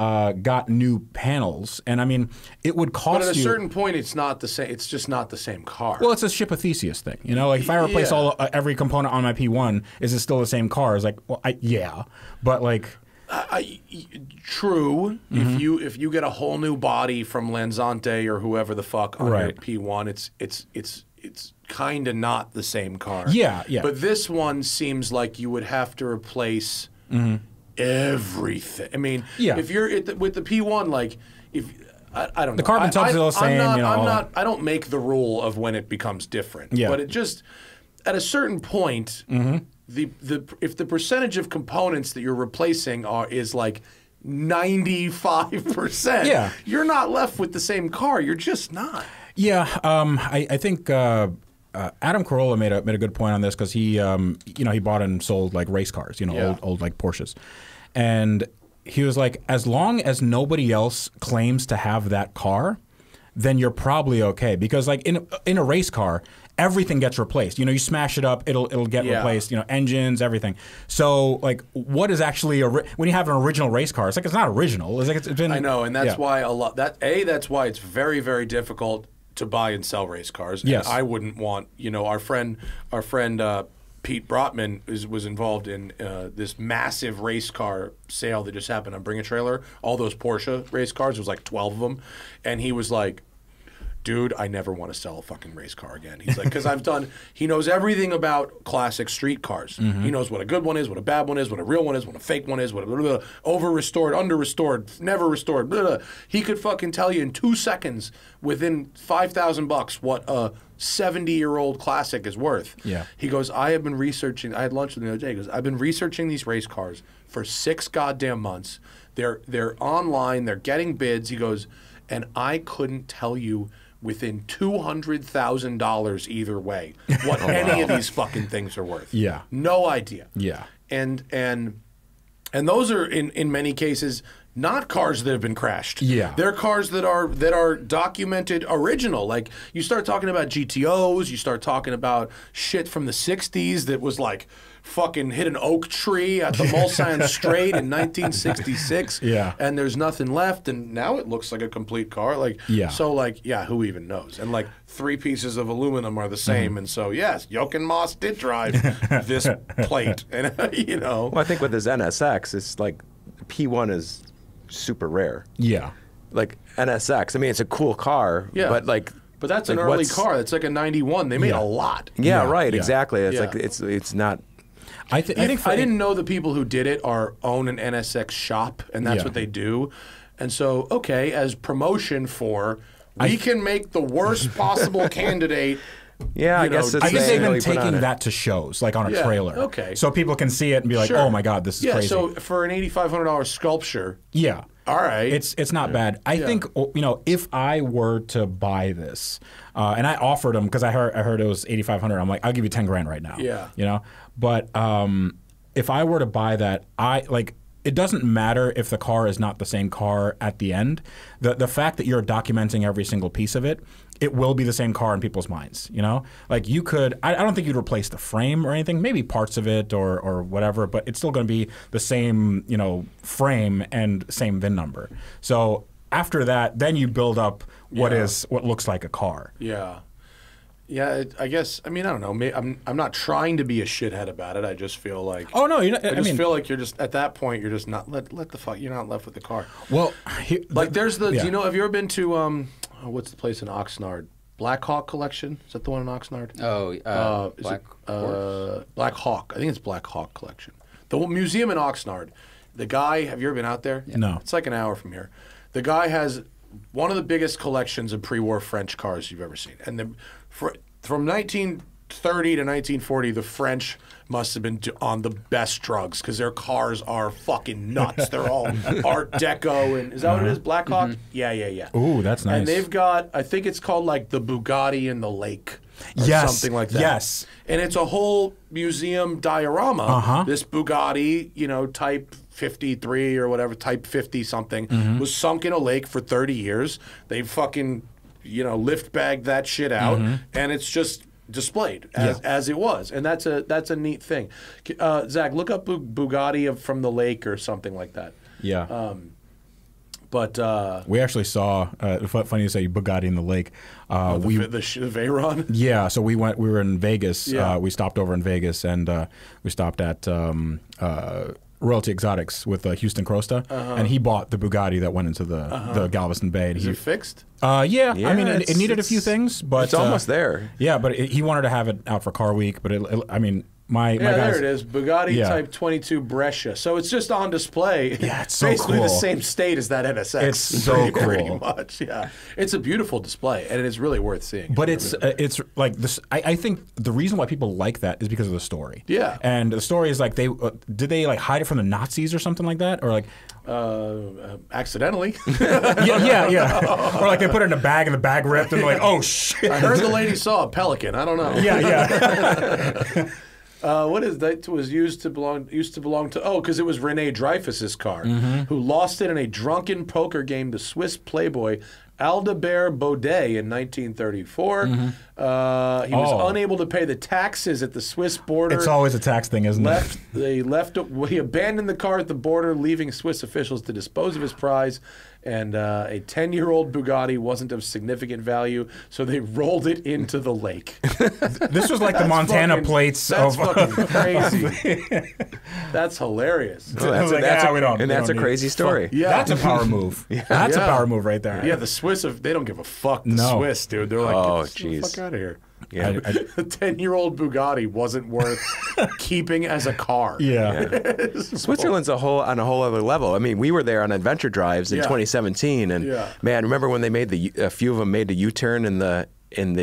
got new panels. And I mean, it would cost you. But at a certain point, it's not the same. It's just not the same car. Well, it's a Ship of Theseus thing, you know. Like if I replace every component on my P1, is it still the same car? It's like, well, yeah, but like. True. Mm-hmm. If you get a whole new body from Lanzante or whoever the fuck on your P1, it's kind of not the same car. Yeah, yeah. But this one seems like you would have to replace. Mm-hmm. Everything. I mean, if you're with the P1, like if I don't know, the carbon tubs are the same. I don't make the rule of when it becomes different. Yeah. But it just at a certain point, mm-hmm. if the percentage of components that you're replacing is like 95%, you're not left with the same car. You're just not. Yeah. I think. Adam Carolla made a good point on this because he, you know, he bought and sold like race cars, you know, old like Porsches, and he was like, as long as nobody else claims to have that car, then you're probably okay, because like in a race car, everything gets replaced. You know, you smash it up, it'll get replaced. You know, engines, everything. So like, what is actually when you have an original race car? It's like it's not original. It's like it's been. I know, and that's why that's why it's very, very difficult to buy and sell race cars. Yes. And I wouldn't want, you know, our friend Pete Brotman was involved in this massive race car sale that just happened on Bring a Trailer. All those Porsche race cars, it was like 12 of them. And he was like, dude, I never want to sell a fucking race car again. He's like, because he knows everything about classic street cars. Mm-hmm. He knows what a good one is, what a bad one is, what a real one is, what a fake one is, what a over-restored, under-restored, never-restored. He could fucking tell you in 2 seconds within $5,000 what a 70-year-old classic is worth. Yeah. He goes, I have been researching. I had lunch with him the other day. He goes, I've been researching these race cars for 6 goddamn months. They're online. They're getting bids. He goes, and I couldn't tell you within $200,000 either way what any of these fucking things are worth. Yeah. No idea. Yeah. And those are in many cases not cars that have been crashed. Yeah. They're cars that are documented original. Like you start talking about GTOs, you start talking about shit from the 60s that was like fucking hit an oak tree at the Mulsanne Strait in 1966. Yeah. And there's nothing left, and now it looks like a complete car. Like so like, who even knows? And like 3 pieces of aluminum are the same, and so yes, Jochen Moss did drive this plate. And you know. Well, I think with this NSX, it's like P1 is super rare. Yeah. Like NSX. I mean, it's a cool car, but like that's like an early car. That's like a 91. They made a lot. Yeah, right, exactly. It's like it's not I didn't know the people who did it own an NSX shop, and that's what they do. And so, okay, as promotion for, we can make the worst possible candidate. Yeah, I guess I think they've been taking that to shows, like on a trailer. Okay. So people can see it and be like, oh my God, this is crazy. Yeah, so for an $8,500 sculpture. Yeah. All right. It's not bad. I think, you know, if I were to buy this, and I offered them because I heard it was $8,500. I'm like, I'll give you 10 grand right now. Yeah. You know? But if I were to buy that, it doesn't matter if the car is not the same car at the end. The fact that you're documenting every single piece of it, it will be the same car in people's minds, you know? Like you could, I don't think you'd replace the frame or anything, maybe parts of it or whatever, but it's still gonna be the same, you know, frame and same VIN number. So after that, then you build up what looks like a car. Yeah. Yeah, I guess. I mean, I don't know. I'm not trying to be a shithead about it. I just feel like. Oh no, you're not, I just feel like you're just at that point. You're just not let the fuck. You're not left with the car. Well, there's the. Do you know? Have you ever been to what's the place in Oxnard? Blackhawk Collection. Is that the one in Oxnard? Oh, Blackhawk. I think it's Blackhawk Collection. The museum in Oxnard. The guy, have you ever been out there? Yeah. No. It's like an hour from here. The guy has one of the biggest collections of pre-war French cars you've ever seen. And the, from 1930 to 1940, the French must have been on the best drugs because their cars are fucking nuts. They're all Art Deco. And is that what it is? Blackhawk? Yeah, yeah, yeah. Ooh, that's nice. And they've got, I think it's called like the Bugatti in the Lake. Yes, something like that. Yes, and it's a whole museum diorama. This Bugatti, you know, type 53 or whatever, type 50 something, was sunk in a lake for 30 years. They fucking, you know, lift bagged that shit out, and it's just displayed as it was. And that's a neat thing. Zach, look up Bugatti from the Lake or something like that. Yeah. But we actually saw. Funny to say, Bugatti in the Lake. The Veyron. Yeah, so we went. We were in Vegas. Yeah. We stopped over in Vegas, and we stopped at Royalty Exotics with Houston Crosta, and he bought the Bugatti that went into the Galveston Bay. And is it fixed? Yeah, I mean, it needed a few things, but it's almost there. Yeah, but he wanted to have it out for Car Week, but my guys, there it is, Bugatti Type 22 Brescia. So it's just on display. Yeah, it's so basically cool. The same state as that NSX. It's so cool, pretty much. Yeah, it's a beautiful display, and it is really worth seeing. But it's like this. I think the reason why people like that is because of the story. Yeah, and the story is like they did they like hide it from the Nazis or something like that, or like accidentally. yeah. Or like they put it in a bag and the bag ripped, and they're like, oh shit. I heard the lady saw a pelican. I don't know. Yeah, yeah. What is that? Was used to belong to? Oh, because it was Rene Dreyfus's car, who lost it in a drunken poker game to Swiss playboy Aldebert Baudet in 1934. He was unable to pay the taxes at the Swiss border. It's always a tax thing, isn't it? He abandoned the car at the border, leaving Swiss officials to dispose of his prize. And a 10-year-old Bugatti wasn't of significant value, so they rolled it into the lake. This was like the Montana plates. That's fucking crazy. That's hilarious. No, that's a crazy story. Yeah. That's a power move. That's a power move right there. Yeah, the Swiss, they don't give a fuck. The Swiss, dude. They're like, oh, jeez. Get the fuck out of here. Yeah, a 10-year-old Bugatti wasn't worth keeping as a car. Yeah, yeah. Switzerland's on a whole other level. I mean, we were there on adventure drives in 2017, and man, remember when they made a few of them made the U-turn in the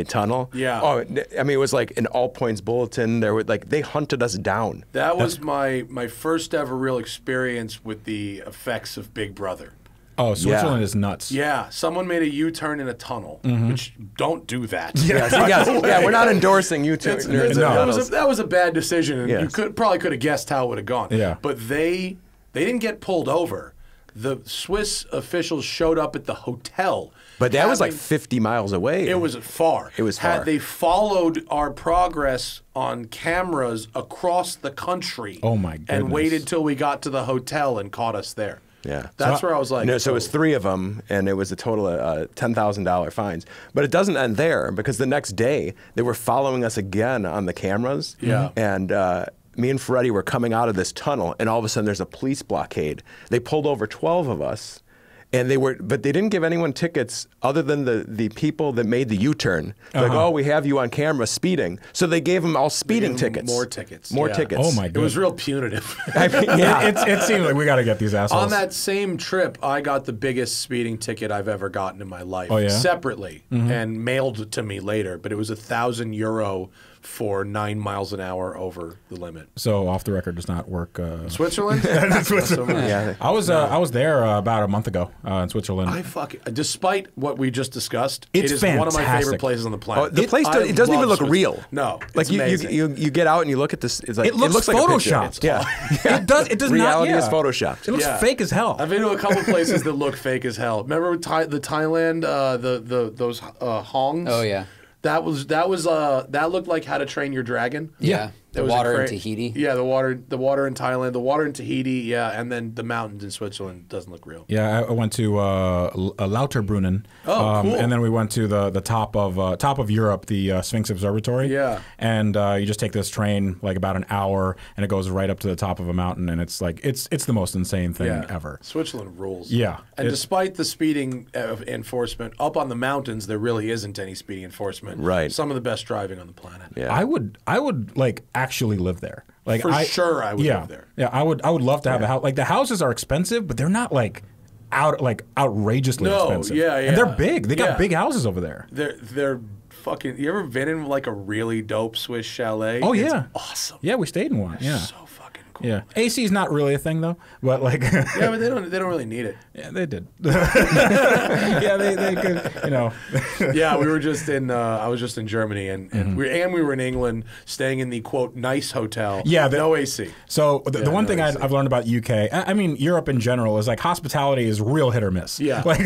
tunnel? Yeah. Oh, I mean, it was like an all points bulletin. There were like they hunted us down. That was my first ever real experience with the effects of Big Brother. Oh, Switzerland is nuts. Yeah, someone made a U-turn in a tunnel, which don't do that. Yes, yeah, we're not endorsing U-turns. No. That was a bad decision, and you probably could have guessed how it would have gone. Yeah. But they didn't get pulled over. The Swiss officials showed up at the hotel. But that was like 50 miles away. It was far. It was far. Had they followed our progress on cameras across the country, oh my goodness, and waited till we got to the hotel and caught us there. Yeah, that's where I was like. No, so it was 3 of them, and it was a total of $10,000 fines. But it doesn't end there because the next day they were following us again on the cameras. Yeah, and me and Freddy were coming out of this tunnel, and all of a sudden there's a police blockade. They pulled over 12 of us, and but they didn't give anyone tickets other than the people that made the U-turn. Like, oh, we have you on camera speeding, so they gave them all speeding tickets. More tickets. Oh my god, it was real punitive. I mean, yeah, it seemed like we got to get these assholes. On that same trip, I got the biggest speeding ticket I've ever gotten in my life. Oh, yeah? Separately and mailed to me later, but it was €1,000. For 9 miles an hour over the limit. So Off the Record does not work. Switzerland? Switzerland. Yeah. I was there about a month ago in Switzerland. Despite what we just discussed, it is one of my favorite places on the planet. Oh, it doesn't even look real. No, like you get out and you look at this. It's like, it looks like photoshopped. Yeah, it does. It does reality not. Reality is photoshopped. It looks fake as hell. I've been to a couple places that look fake as hell. Remember the Thailand, those hongs. Oh yeah. That looked like How to Train Your Dragon. Yeah, the water in Tahiti. Yeah, the water in Thailand, the water in Tahiti. Yeah, and then the mountains in Switzerland doesn't look real. Yeah, I went to Lauterbrunnen. Oh, cool. And then we went to the top of Europe, the Sphinx Observatory. Yeah, and you just take this train like about an hour, and it goes right up to the top of a mountain, and it's like it's the most insane thing ever. Switzerland rules. Yeah, and despite the speeding enforcement up on the mountains, there really isn't any speeding enforcement. Right. Some of the best driving on the planet. Yeah. I would like. actually live there. Like I would live there. Yeah, I would love to have a house. Like the houses are expensive, but they're not like outrageously expensive. Yeah. And they're big. They got big houses over there. They're fucking. You ever been in like a really dope Swiss chalet? Oh yeah, it's awesome. Yeah, we stayed in one. Yeah. So cool. Yeah, AC is not really a thing though, but like yeah, but they don't really need it. Yeah, they did. Yeah, they could, you know. Yeah, we were just in I was just in Germany and we were in England staying in the quote nice hotel. Yeah, no AC. So the one thing I've learned about UK, I mean Europe in general, is like hospitality is real hit or miss. Yeah, like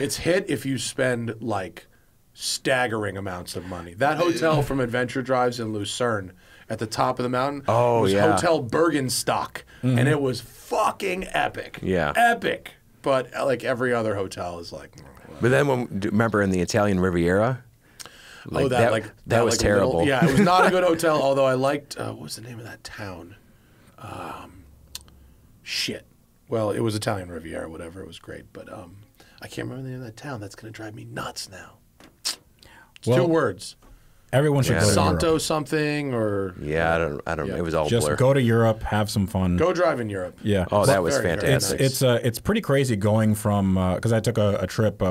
it's hit if you spend like staggering amounts of money. That hotel from Adventure Drives in Lucerne. At the top of the mountain, it was Hotel Bergenstock, and it was fucking epic. Yeah, epic. But like every other hotel is like. Well. But then remember in the Italian Riviera, like that was like terrible. Little, yeah, it was not a good hotel. Although I liked what was the name of that town? Shit. Well, it was Italian Riviera, whatever. It was great, but I can't remember the name of that town. That's gonna drive me nuts now. Well, 2 words. Everyone should go to Santo Europe. Something or I don't know. It was all just blur. Go to Europe, have some fun. Go drive in Europe. Yeah. Oh, that was fantastic. It's pretty crazy going from because I took a trip.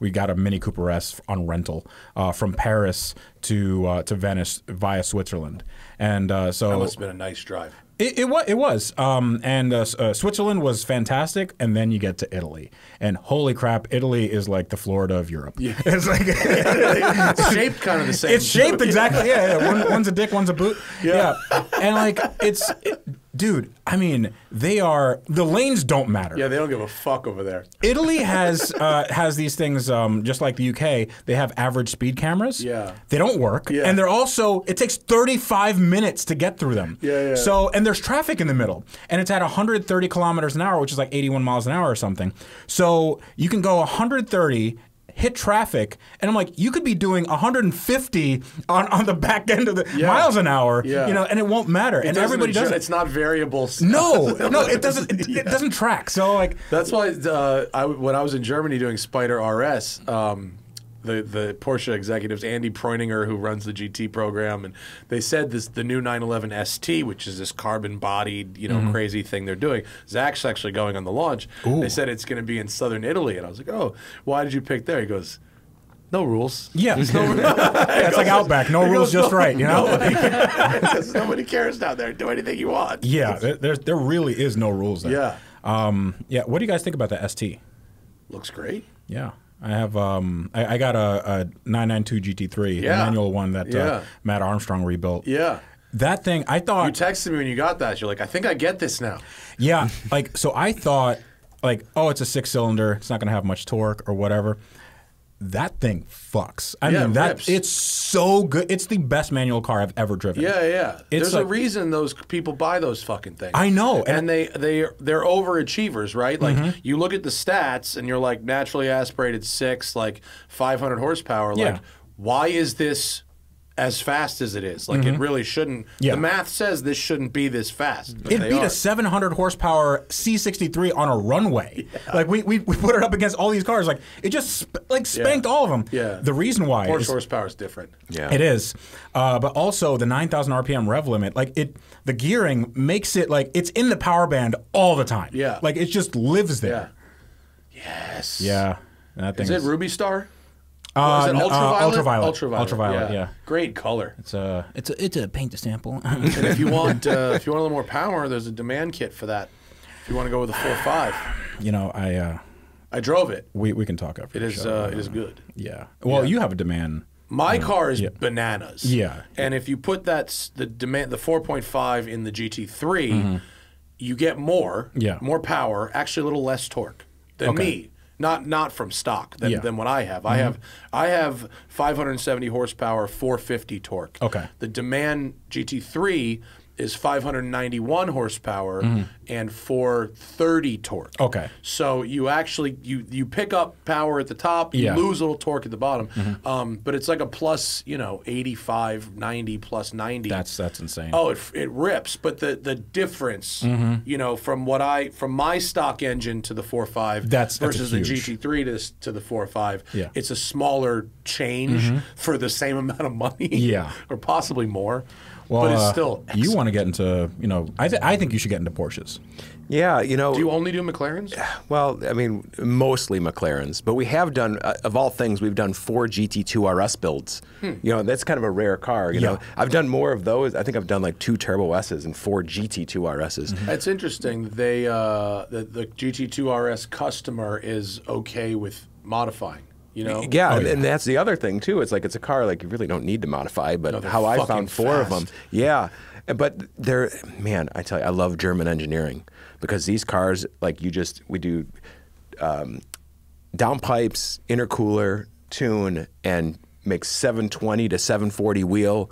We got a Mini Cooper S on rental from Paris to Venice via Switzerland, and so that must have been a nice drive. It was. Switzerland was fantastic, and then you get to Italy. And holy crap, Italy is like the Florida of Europe. Yeah. It's like it's shaped kind of the same. It's shaped exactly. Yeah. One's a dick, one's a boot. Yeah. And like dude, I mean, they are the lanes don't matter. Yeah, they don't give a fuck over there. Italy has these things just like the UK. They have average speed cameras. Yeah, they don't work, and they're also it takes 35 minutes to get through them. Yeah. So and there's traffic in the middle, and it's at 130 kilometers an hour, which is like 81 miles an hour or something. So you can go 130. Hit traffic, and I'm like, you could be doing 150 on the back end of the miles an hour, you know, and it won't matter. And everybody does it. It's not variable. No, it doesn't. It doesn't track. So like that's why when I was in Germany doing Spider RS, the Porsche executives, Andy Preuninger, who runs the GT program, and they said the new 911 ST, which is this carbon-bodied, you know, crazy thing they're doing. Zach's actually going on the launch. Ooh. They said it's going to be in southern Italy, and I was like, oh, why did you pick there? He goes, no rules. Yeah, it's like Outback. No rules, just right. You know, nobody cares down there. Do anything you want. Yeah, there really is no rules there. Yeah, What do you guys think about the ST? Looks great. Yeah. I have I got a 992 GT3, the manual one that Matt Armstrong rebuilt. Yeah. That thing, I thought... You texted me when you got that. You're like, I think I get this now. Yeah. Like, so I thought, like, oh, it's a 6-cylinder. It's not going to have much torque or whatever. That thing fucks. I mean, it's so good. It's the best manual car I've ever driven. Yeah. There's like, a reason those people buy those fucking things. I know. And they're overachievers, right? Like you look at the stats and you're like naturally aspirated 6, like 500 horsepower. Like why is this as fast as it is? Like it really shouldn't. Yeah. The math says this shouldn't be this fast. It beat a 700 horsepower C63 on a runway. Yeah. Like we put it up against all these cars. Like it just spanked all of them. Yeah. The reason why Porsche horsepower is different. Yeah. It is. But also the 9,000 RPM rev limit. Like the gearing makes it like it's in the power band all the time. Yeah. Like it just lives there. Yeah. Yes. Yeah. That thing is it Ruby Star? Is it ultraviolet? Ultraviolet. Yeah. Great color. It's a paint to sample. And if you want a little more power, there's a demand kit for that. If you want to go with a 4.5, you know I drove it. We can talk after. It is good. Yeah. Well, you have a demand. My car is bananas. Yeah. And if you put the 4.5 in the GT3, you get more power, actually a little less torque than me. Not from stock than what I have. I have 570 horsepower, 450 torque. Okay. The demand GT3 is 591 horsepower and 430 torque. Okay. So you actually you pick up power at the top, you lose a little torque at the bottom. But it's like a plus, you know, 85, 90 plus 90. That's insane. Oh, it rips, but the difference, you know, from my stock engine to the 4.5 versus the GT3 to the 4.5, it's a smaller change for the same amount of money or possibly more. Well, but it's still excellent. You want to get into, you know, I think you should get into Porsches. Yeah, you know. Do you only do McLarens? Well, I mean, mostly McLarens, but we have done, of all things, we've done 4 GT2 RS builds. You know, that's kind of a rare car. You know, I've done more of those. I think I've done like 2 Turbo S's and 4 GT2 RS's. That's interesting. They the GT2 RS customer is okay with modifying. You know? Yeah, oh, yeah, and that's the other thing too. It's like it's a car like you really don't need to modify, but no, how I found 4 of them. Yeah, but they're, man, I tell you, I love German engineering because these cars, like you just, we do downpipes, intercooler, tune, and make 720 to 740 wheel.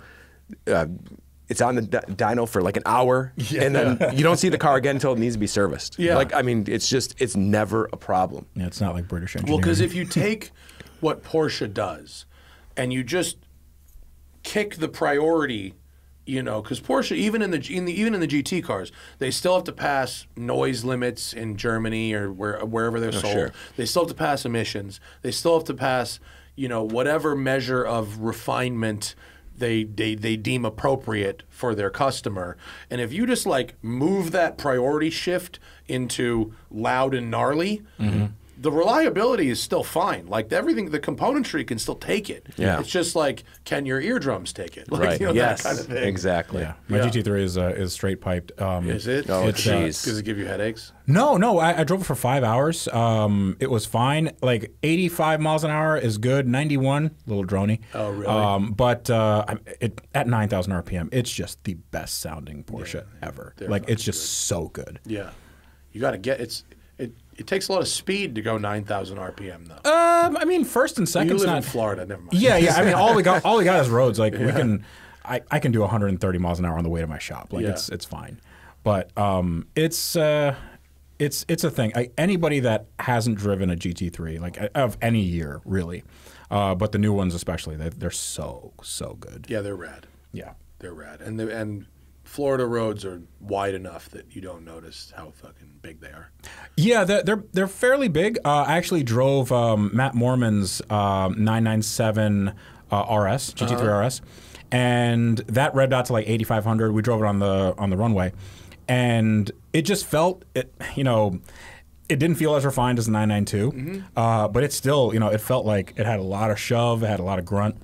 It's on the dyno for like an hour, and then you don't see the car again until it needs to be serviced. Yeah. Like, I mean, it's just, it's never a problem. Yeah, it's not like British engineering. Well, because if you take what Porsche does and you just kick the priority, you know, because Porsche, even in the, even in the GT cars, they still have to pass noise limits in Germany or wherever they're sold. Sure. They still have to pass emissions. They still have to pass, you know, whatever measure of refinement they deem appropriate for their customer. And if you just like move that priority shift into loud and gnarly, the reliability is still fine. Like everything, the componentry can still take it. Yeah. It's just like, can your eardrums take it? Like, right. You know, yes. That kind of thing. Exactly. Yeah. My GT3 is straight piped. Is it? Oh, jeez. Does it give you headaches? No, no. I drove it for 5 hours. It was fine. Like 85 miles an hour is good. 91, a little droney. Oh, really? But at 9,000 RPM, it's just the best sounding Porsche ever. Like it's just so good. Yeah. You got to get It takes a lot of speed to go 9,000 RPM, though. I mean, first and second. You live in Florida, never mind. Yeah, yeah. I mean, all we got is roads. Like we can, I can do 130 miles an hour on the way to my shop. Like it's fine. But it's a thing. Anybody that hasn't driven a GT3, like of any year, really, but the new ones especially, they're so good. Yeah, they're rad. Yeah, they're rad. And Florida roads are wide enough that you don't notice how fucking big they are. Yeah, they're fairly big. I actually drove Matt Mormon's 997 RS, GT3 RS, and that revved out to like 8,500. We drove it on the runway, and it just felt you know. It didn't feel as refined as the 992, but it still, you know, it felt like it had a lot of shove, it had a lot of grunt,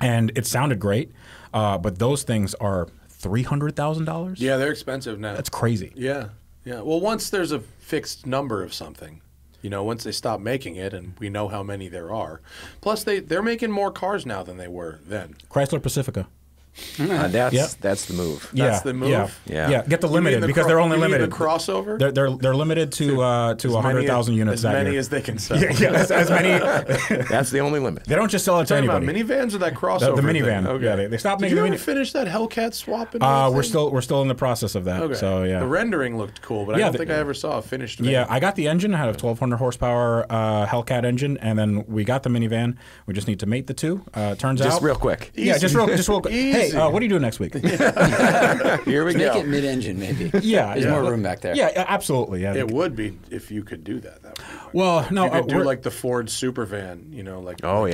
and it sounded great. But those things are $300,000? Yeah, they're expensive now. That's crazy. Yeah, yeah. Well, once there's a fixed number of something, you know, once they stop making it, and we know how many there are. Plus, they're making more cars now than they were then. Chrysler Pacifica. That's the move. That's the move. Yeah, yeah. Get the limited because they're only limited. The crossover. They're limited to 100,000 units. As many as they can sell. Yeah, yeah, as many. That's the only limit. They don't just sell it to anybody. About minivans or that crossover. The minivan. Okay. Yeah, they stopped making. Did you ever finish that Hellcat swap? We're still in the process of that. Okay. So yeah. The rendering looked cool, but I don't think I ever saw a finished. Yeah, I got the engine. I had a 1,200 horsepower Hellcat engine, and then we got the minivan. We just need to mate the two. Turns out. Just real quick. Yeah, just real quick. Hey. What are you doing next week? Here we go. Make it mid-engine, maybe. Yeah, there's more room back there. Yeah, absolutely. Yeah, it would be if you could do that. Well, no, you could do like the Ford Supervan, you know, like or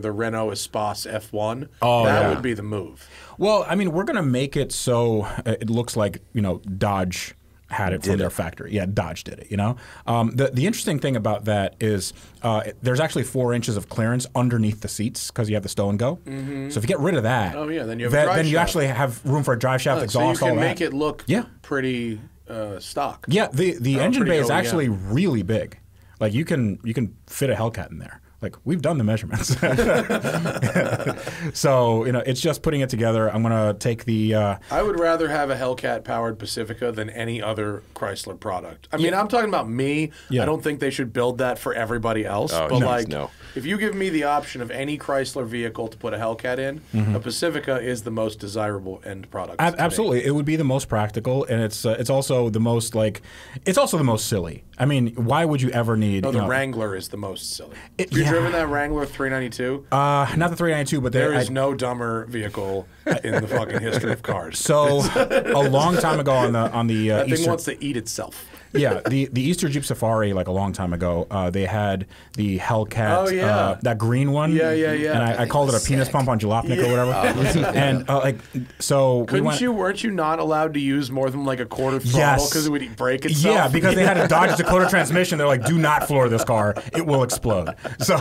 the Renault Espace F1. Oh, that would be the move. Well, I mean, we're gonna make it so it looks like, you know, Dodge had it from their factory. Yeah, Dodge did it, you know? The interesting thing about that is there's actually 4 inches of clearance underneath the seats because you have the stow and go. So if you get rid of that, then you have a drive shaft. You actually have room for a drive shaft exhaust. So you can make it look pretty stock. Yeah, the engine bay is actually really big. Like you can fit a Hellcat in there. Like we've done the measurements. So, you know, it's just putting it together. I'm going to take the I would rather have a Hellcat powered Pacifica than any other Chrysler product. I mean, I'm talking about me. Yeah. I don't think they should build that for everybody else, but if you give me the option of any Chrysler vehicle to put a Hellcat in, a Pacifica is the most desirable end product. Absolutely. It would be the most practical, and it's also the most like it's also the most silly. I mean, why would you ever need the Wrangler is the most silly. Have you driven that Wrangler 392? Not the 392, but there is no dumber vehicle in the fucking history of cars. So a long time ago on the that thing wants to eat itself. Yeah, the Easter Jeep Safari, like a long time ago, they had the Hellcat, that green one. Yeah, yeah, yeah. And I called it a penis pump on Jalopnik or whatever. And like, so weren't you not allowed to use more than like a quarter throttle because it would break itself? Yeah, because they had a Dodge Dakota transmission. They're like, do not floor this car; it will explode. So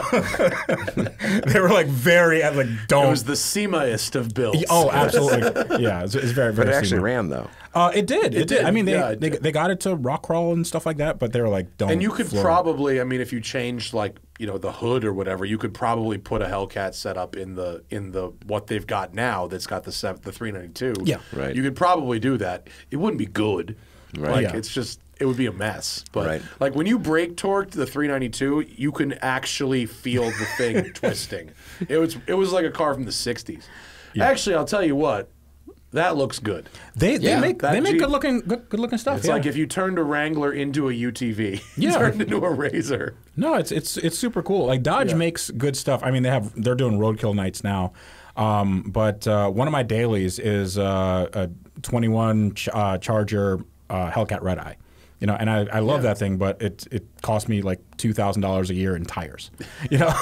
they were like very like don't. It was the SEMA-ist of builds. Oh, absolutely. Yeah, it's very very. But it actually ran though. It did. I mean, they got it to rock crawl and stuff like that, but they were like, don't. And you could probably, I mean, if you changed like, you know, the hood or whatever, you could probably put a Hellcat setup in the what they've got now that's got the 392. Yeah, right. You could probably do that. It wouldn't be good. Right. Like it's just. It would be a mess, but like when you brake torqued the 392, you can actually feel the thing twisting. It was like a car from the '60s. Yeah. Actually, I'll tell you what, that looks good. They make good looking stuff. It's like if you turned a Wrangler into a UTV, turned into a RZR. No, it's super cool. Like Dodge makes good stuff. I mean, they're doing roadkill nights now. But one of my dailies is a 21 Charger Hellcat Red Eye. You know, and I love that thing, but it cost me like $2,000 a year in tires, you know,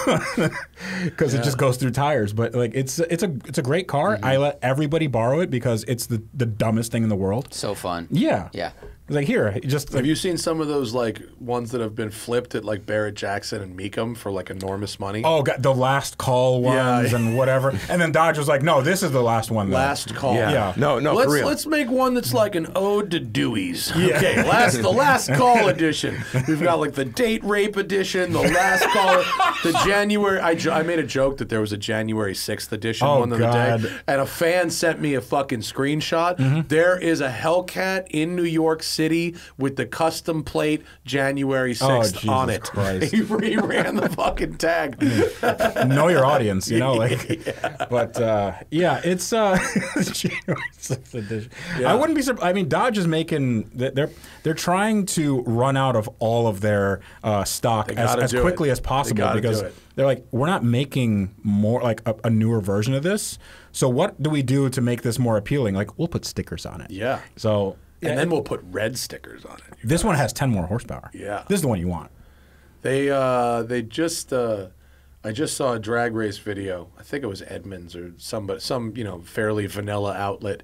because it just goes through tires. But like it's a great car. Mm-hmm. I let everybody borrow it because it's the dumbest thing in the world. So fun. Yeah. Yeah. Like here, just like, have you seen some of those like ones that have been flipped at like Barrett Jackson and Mecham for like enormous money? Oh god, the last call ones and whatever. And then Dodge was like, no, this is the last one. Though. Last call. Yeah. No, for real. Let's make one that's like an ode to Dewey's. Yeah. Okay, the last call edition. We've got like the date rape edition, the last call, the January. I made a joke that there was a January 6th edition one the other day, and a fan sent me a fucking screenshot. Mm-hmm. There is a Hellcat in New York City with the custom plate January 6th on it. He ran the fucking tag. I mean, know your audience, you know. Like, but yeah, it's I wouldn't be surprised. I mean, Dodge is making they're trying to run out of all of their stock as quickly as possible because they're like, we're not making more like a newer version of this. So what do we do to make this more appealing? Like, we'll put stickers on it. Yeah. So. And then we'll put red stickers on it. This one has 10 more horsepower. Yeah. This is the one you want. They just I just saw a drag race video. I think it was Edmonds or some, you know, fairly vanilla outlet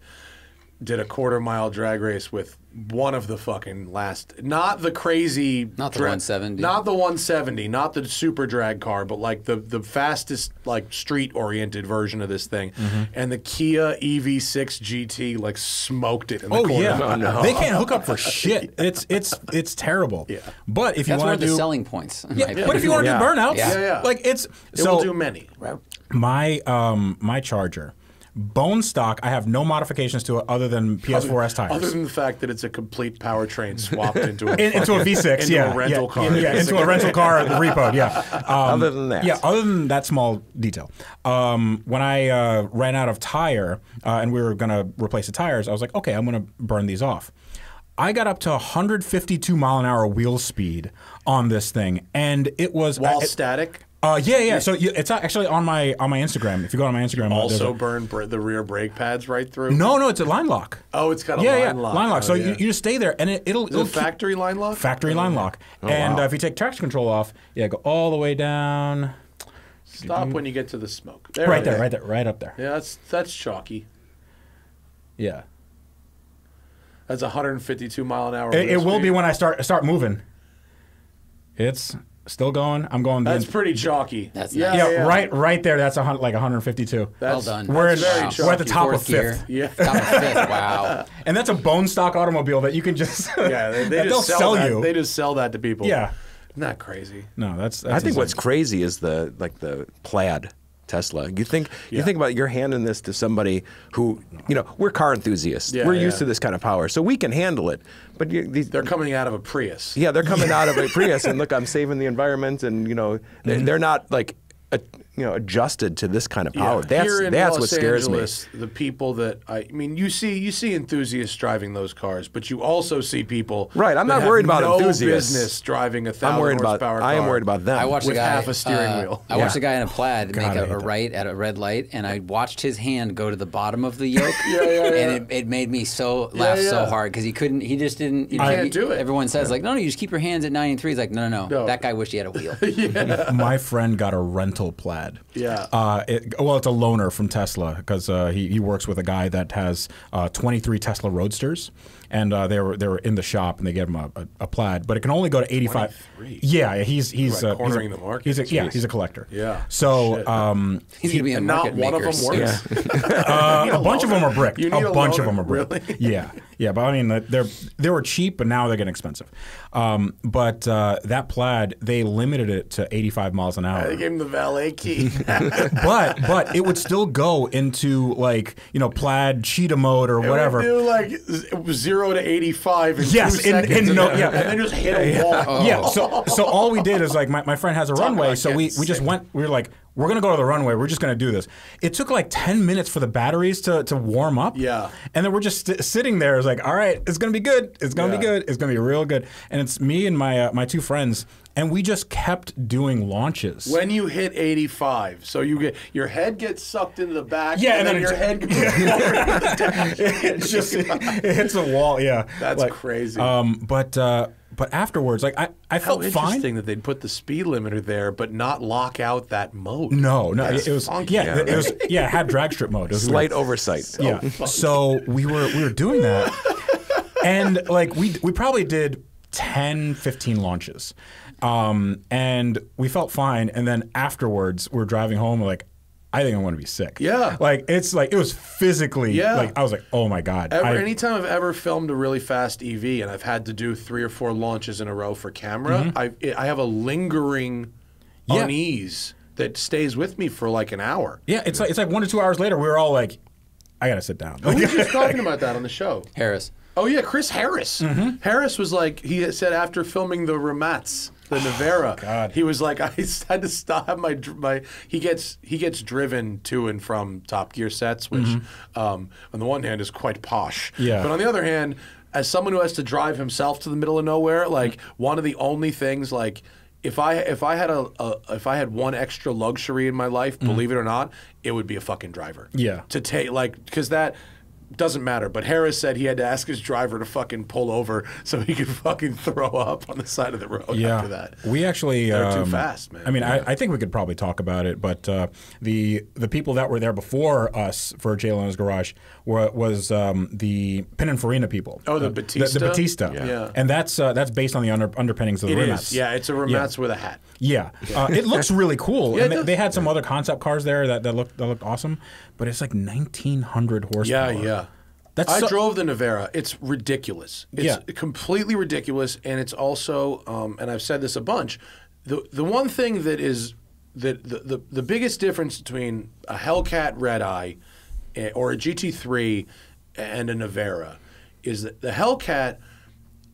did a quarter-mile drag race with one of the fucking last, not the crazy, not the 170, not the 170, not the super drag car, but like the fastest like street-oriented version of this thing. Mm-hmm. And the Kia EV6 GT like smoked it in the corner. Yeah, no. They can't hook up for shit. It's terrible. Yeah, but if you want to do selling points, but if you want to do burnouts, like it will do many. My my Charger. Bone stock, I have no modifications to it other than PS4S tires. Other than the fact that it's a complete powertrain swapped into a V6, into a rental car. Yeah, into a rental car at the repo, other than that. Yeah, other than that small detail. When I ran out of tire and we were going to replace the tires, I was like, okay, I'm going to burn these off. I got up to 152 mile an hour wheel speed on this thing, and it was... While static? Yeah. So it's actually on my Instagram. If you go on my Instagram, also burn the rear brake pads right through. No, it's a line lock. Oh, it's got a line lock. Line lock. So you just stay there, and it'll factory line lock. Factory line lock. And if you take traction control off, go all the way down. Stop when you get to the smoke. There right there, right up there. Yeah, that's chalky. Yeah. That's 152 mile an hour. It will be when I start moving. It's. Still going. I'm going. That's pretty chalky. That's nice. Yeah. Right there. That's like 152. Well done. We're at the top of fifth. Yeah. Top of fifth. Wow. And that's a bone stock automobile that you can just. Yeah. They'll sell you. They just sell that to people. Yeah. Not crazy. No, that's I think what's crazy is the Plaid Tesla. You think about you're handing this to somebody who, you know, we're car enthusiasts. Yeah, we're used to this kind of power, so we can handle it. But they're coming out of a Prius. Yeah, they're coming out of a Prius, and look, I'm saving the environment, and you know, they're not like you know, adjusted to this kind of power. That's what scares me. Los Angeles, the people that I mean, you see enthusiasts driving those cars, but you also see people. Right, I'm not worried about enthusiasts. Business driving a 1,000 horsepower car. I am worried about them. I watched a guy with half a steering wheel. I watched a guy in a plaid make a right at a red light, and I watched his hand go to the bottom of the yoke, and it made me laugh so hard because he couldn't. He just didn't. You know, I can't do it. Everyone says like, no, you just keep your hands at 9 and 3. He's like, no. That guy wished he had a wheel. My friend got a rental plaid. Yeah. Well, it's a loaner from Tesla because he works with a guy that has 23 Tesla Roadsters, and they were in the shop and they gave him a plaid, but it can only go to 85. 23? Yeah, he's cornering the market. He's a collector. Yeah. So he's gonna be a market maker. Not one of them works. Yeah. A bunch of them are bricked. A bunch of them are bricked. Really? Yeah. Yeah, but I mean, they were cheap, but now they're getting expensive. But that plaid, they limited it to 85 miles an hour. They gave him the valet key. but it would still go into like plaid cheetah mode or whatever. It would do like 0 to 85 in 2 seconds. And then just hit a wall. Oh. Yeah. So all we did is like my friend has a runway, so we just went. We were like, we're going to go to the runway. We're just going to do this. It took like 10 minutes for the batteries to warm up. Yeah. And then we're just sitting there. It's like, all right, it's going to be good. It's going to be good. It's going to be real good. And it's me and my my two friends. And we just kept doing launches. When you hit 85, so you get your head gets sucked into the back, and then your head goes over the dash. It hits a wall. Yeah, that's like, crazy. But afterwards, like I felt fine. How interesting that they'd put the speed limiter there, but not lock out that mode. No, it was funky. Yeah, it had drag strip mode. It was slight oversight. So yeah, funky. So we were doing that, and like we probably did 10, 15 launches. And we felt fine, and then afterwards we're driving home like, I think I'm going to be sick. Yeah. Like it's like it was physically like I was like, "Oh my god." Anytime I've ever filmed a really fast EV and I've had to do 3 or 4 launches in a row for camera, I have a lingering unease that stays with me for like an hour. Yeah, it's like 1 to 2 hours later we were all like, I got to sit down. Who was just talking about that on the show? Harris. Oh yeah, Chris Harris. Harris was like, he said after filming the Rimacs, the Nevera, he was like, I had to stop my. He gets driven to and from Top Gear sets, which on the one hand is quite posh, but on the other hand, as someone who has to drive himself to the middle of nowhere, like one of the only things like. If I had one extra luxury in my life, believe it or not, it would be a fucking driver. Yeah. To take like because that doesn't matter. But Harris said he had to ask his driver to fucking pull over so he could fucking throw up on the side of the road after that. We actually they're too fast, man. I mean, I think we could probably talk about it, but the people that were there before us for Jay Leno's Garage was the Pininfarina people. Oh, the Batista. The Batista. Yeah. And that's based on the underpinnings of the Rimacs. Yeah, it's a Rimac with a hat. Yeah. It looks really cool. Yeah, and they had some other concept cars there that looked awesome, but it's like 1,900 horsepower. Yeah, yeah. I drove the Nevera. It's ridiculous. It's completely ridiculous, and it's also, and I've said this a bunch, the one thing that is the biggest difference between a Hellcat Red Eye or a GT3 and a Nevera is that the Hellcat,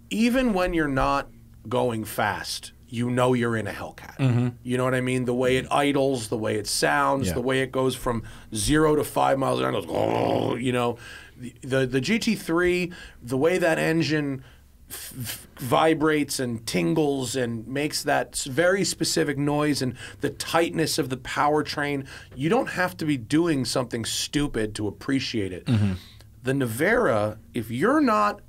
even when you're not going fast, you know you're in a Hellcat. You know what I mean? The way it idles, the way it sounds, the way it goes from 0 to 5 miles an hour, it goes, oh, you know. The GT3, the way that engine vibrates and tingles and makes that very specific noise and the tightness of the powertrain, you don't have to be doing something stupid to appreciate it. The Nevera, if you're not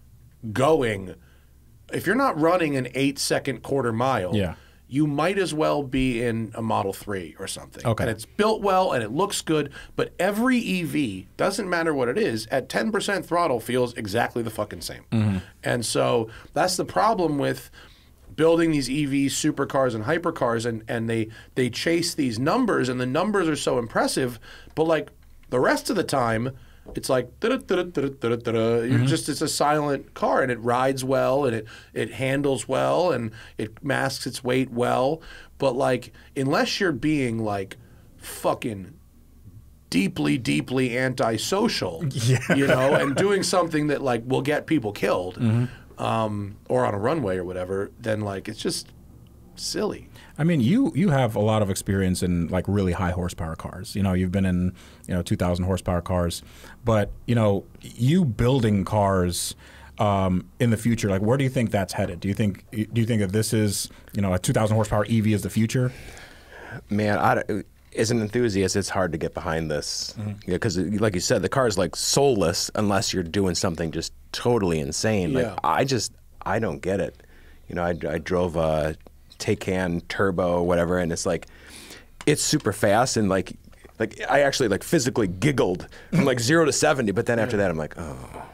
running an 8-second quarter mile, you might as well be in a Model 3 or something. Okay. And it's built well and it looks good, but every EV, doesn't matter what it is, at 10% throttle feels exactly the fucking same. And so that's the problem with building these EV supercars and hypercars, and they chase these numbers, and the numbers are so impressive, but like the rest of the time, it's like it's a silent car, and it rides well, and it handles well, and it masks its weight well. But like, unless you're being like fucking deeply antisocial, you know, and doing something that like will get people killed, or on a runway or whatever, then like it's just silly. I mean, you have a lot of experience in like really high horsepower cars. You know, you've been in 2,000 horsepower cars, but you building cars in the future, like where do you think that's headed? Do you think that this is a 2,000 horsepower EV is the future? Man, as an enthusiast, it's hard to get behind this because, like you said, the car is like soulless unless you're doing something just totally insane. Yeah. Like I don't get it. I drove a Taycan turbo, whatever, and it's like, it's super fast, and like I actually like physically giggled from like 0 to 70, but then after that I'm like, oh,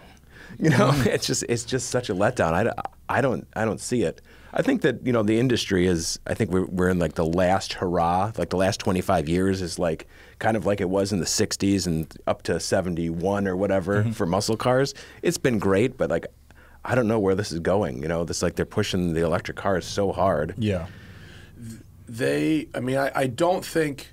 it's just such a letdown. I don't see it. I think that the industry is, I think we're in like the last hurrah, like the last 25 years is like kind of like it was in the 60s and up to 71 or whatever for muscle cars. It's been great, but like I don't know where this is going. This like they're pushing the electric cars so hard. Yeah, I mean, I don't think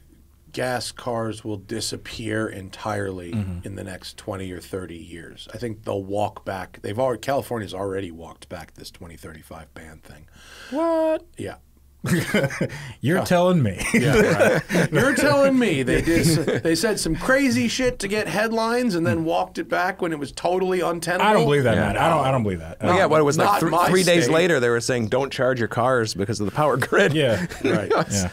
gas cars will disappear entirely in the next 20 or 30 years. I think they'll walk back. California's already walked back this 2035 ban thing. What? Yeah. You're telling me. Yeah, right. You're telling me they said some crazy shit to get headlines and then walked it back when it was totally untenable. I don't believe that, man. I don't believe that. Well, yeah, well, it was like three days later they were saying don't charge your cars because of the power grid. Yeah, right. Yeah.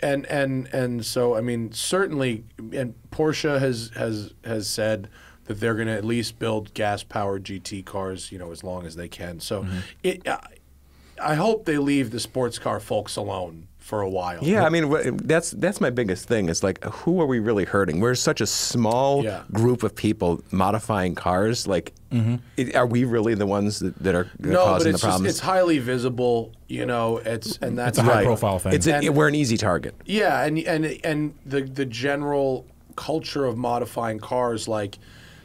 And so I mean certainly, and Porsche has said that they're going to at least build gas-powered GT cars, as long as they can. So I hope they leave the sports car folks alone for a while. Yeah, I mean, that's my biggest thing. It's like, who are we really hurting? We're such a small group of people modifying cars. Like, are we really the ones that are causing the problems? No, but it's highly visible. It's a high-profile thing. We're an easy target. Yeah, and the general culture of modifying cars, like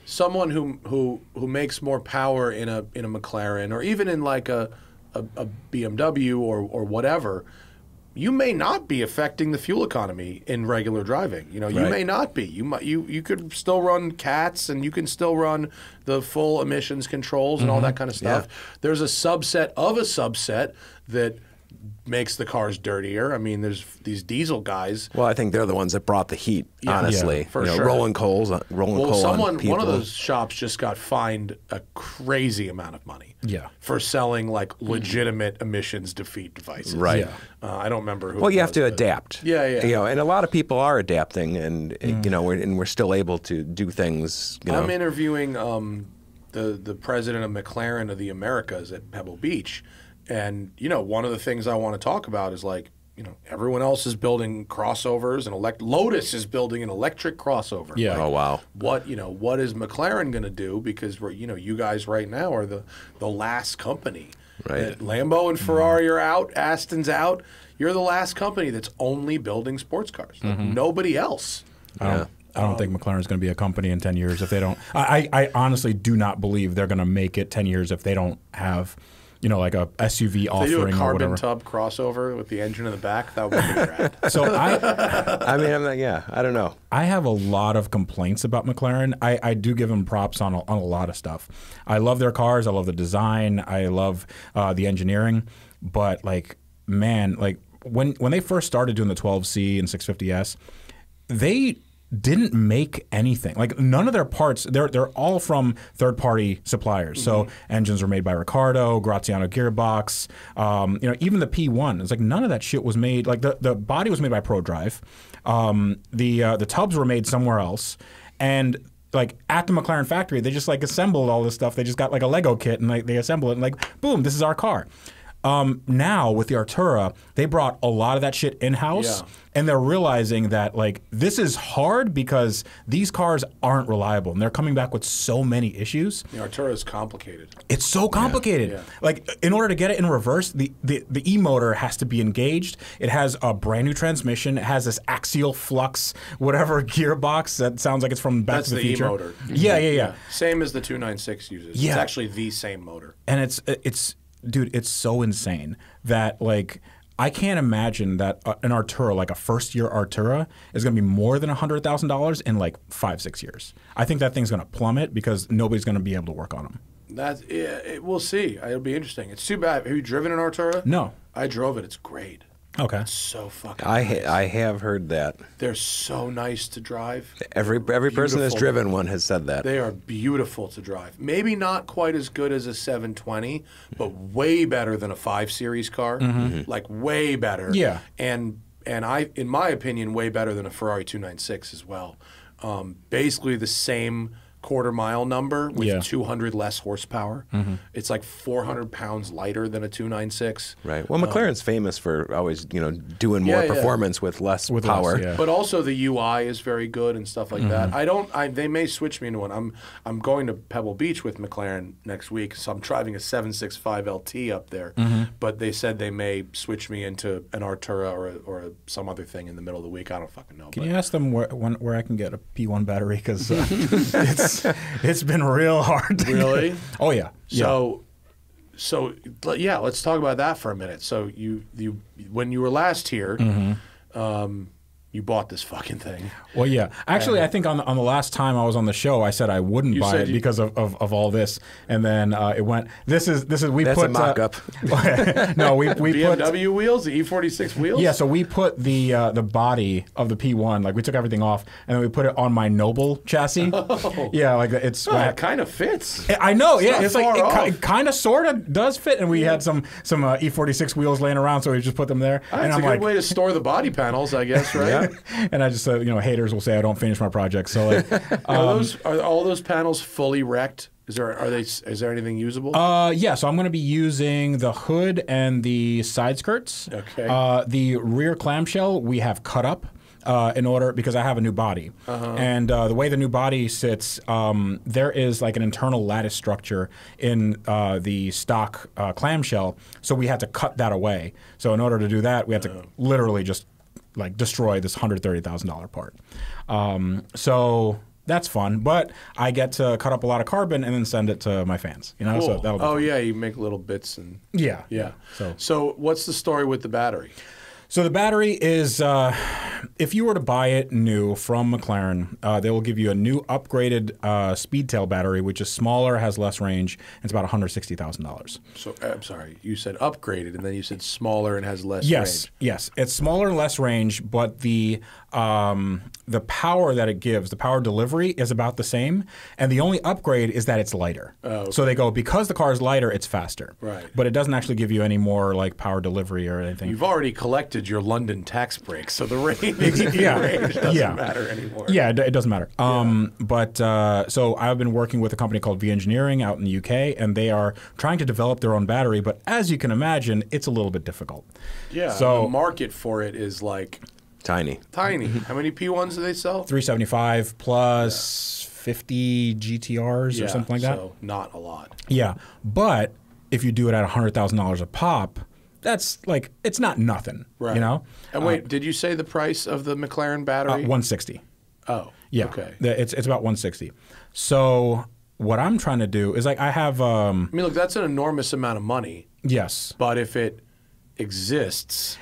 someone who makes more power in a McLaren or even in like a BMW or whatever, you may not be affecting the fuel economy in regular driving. You may not be. You could still run cats, and you can still run the full emissions controls and all that kind of stuff. Yeah. There's a subset of a subset that makes the cars dirtier. I mean, there's these diesel guys. Well, I think they're the ones that brought the heat, honestly. Yeah, for sure. Rolling coal on people. One of those shops just got fined a crazy amount of money for selling, like, legitimate emissions defeat devices. Right. Yeah. I don't remember who. Well, you have to adapt. Yeah, yeah. And a lot of people are adapting, and, we're still able to do things, I'm interviewing the president of McLaren of the Americas at Pebble Beach. And, one of the things I want to talk about is, like, everyone else is building crossovers, and Lotus is building an electric crossover. Yeah. Like, oh, wow. What is McLaren going to do? Because, you guys right now are the last company. Right. Lambo and Ferrari are out. Aston's out. You're the last company that's only building sports cars. Like, nobody else. Yeah. I don't think McLaren is going to be a company in 10 years if they don't. I honestly do not believe they're going to make it 10 years if they don't have – like a SUV offering or whatever. They do a carbon tub crossover with the engine in the back. That would be rad. So I mean, I'm like, yeah, I don't know. I have a lot of complaints about McLaren. I do give them props on a lot of stuff. I love their cars. I love the design. I love the engineering. But like, man, like when they first started doing the 12C and 650S, they didn't make anything. Like, none of their parts, they're all from third-party suppliers. So engines were made by Ricardo, Graziano Gearbox, even the P1. It's like none of that shit was made. Like, the body was made by ProDrive. The tubs were made somewhere else. And like at the McLaren factory, they just like assembled all this stuff. They just got like a Lego kit and like they assemble it and like, boom, this is our car. Now with the Artura, they brought a lot of that shit in-house, and they're realizing that like this is hard because these cars aren't reliable, and they're coming back with so many issues. The Artura is complicated. It's so complicated. Yeah. Like, in order to get it in reverse, the e-motor has to be engaged. It has a brand new transmission. It has this axial flux, whatever gearbox that sounds like it's from Back to the Future. That's the e-motor. Yeah, yeah, yeah. Same as the 296 uses. Yeah. It's actually the same motor. And it's. Dude, it's so insane that, like, I can't imagine that an Artura, like a first-year Artura, is going to be more than $100,000 in, like, 5-6 years. I think that thing's going to plummet because nobody's going to be able to work on them. That's it. We'll see. It'll be interesting. It's too bad. Have you driven an Artura? No. I drove it. It's great. Okay. It's so fucking nice. I have heard that. They're so nice to drive. Every person that's driven one has said that. They are beautiful to drive. Maybe not quite as good as a 720, but way better than a 5 Series car. Mm-hmm. Like, way better. Yeah. And I, in my opinion, way better than a Ferrari 296 as well. Basically the same quarter-mile number with 200 less horsepower. Mm-hmm. It's like 400 pounds lighter than a 296. Right. Well, McLaren's famous for always, you know, doing more performance with less power. Less, But also the UI is very good and stuff like that. They may switch me into one. I'm going to Pebble Beach with McLaren next week, so I'm driving a 765LT up there. Mm-hmm. But they said they may switch me into an Artura or some other thing in the middle of the week. I don't fucking know. Can you ask them where I can get a P1 battery? Because it's it's been real hard. Really? Oh yeah. So yeah. Let's talk about that for a minute. So you when you were last here, you bought this fucking thing. Well, yeah. Actually, I think on the last time I was on the show, I said I wouldn't buy it because of all this, and then it went. This is we that's put a mock-up. No, we BMW put, wheels, the E46 wheels. Yeah, so we put the body of the P1, like we took everything off, and then we put it on my Noble chassis. Oh. Yeah, like it's it kind of fits. I know. It's like it kind of sort of does fit, and we had some E46 wheels laying around, so we just put them there. That's a good way to store the body panels, I guess, right? And I just said, you know, haters will say I don't finish my project. So, like, are all those panels fully wrecked? Is there anything usable? Yeah. So I'm going to be using the hood and the side skirts. Okay. The rear clamshell we have cut up in order because I have a new body. And the way the new body sits, there is like an internal lattice structure in the stock clamshell. So we had to cut that away. So in order to do that, we had to literally just like destroy this $130,000 part. So that's fun, but I get to cut up a lot of carbon and then send it to my fans. You know, cool. So that'll be fun. Yeah, you make little bits and yeah. So what's the story with the battery? So the battery is, if you were to buy it new from McLaren, they will give you a new upgraded Speedtail battery, which is smaller, has less range, and it's about $160,000. So, I'm sorry, you said upgraded, and then you said smaller and has less range. Yes, it's smaller and less range, but the power that it gives, the power delivery, is about the same, and the only upgrade is that it's lighter. Oh, okay. So they go, because the car is lighter, it's faster. Right. But it doesn't actually give you any more like power delivery or anything. You've already collected your London tax break, so the range doesn't matter anymore. Yeah, it doesn't matter. But so I've been working with a company called V Engineering out in the UK, and they are trying to develop their own battery. But as you can imagine, it's a little bit difficult. Yeah. So the market for it is like tiny. Tiny. How many P1s do they sell? 375 plus 50 GTRs or something like that. So not a lot. Yeah, but if you do it at $100,000 a pop, that's like, it's not nothing, right? You know. And wait, did you say the price of the McLaren battery? $160,000. Oh, yeah. Okay. It's about $160,000. So what I'm trying to do is like I have. I mean, look, that's an enormous amount of money. Yes. But if it exists,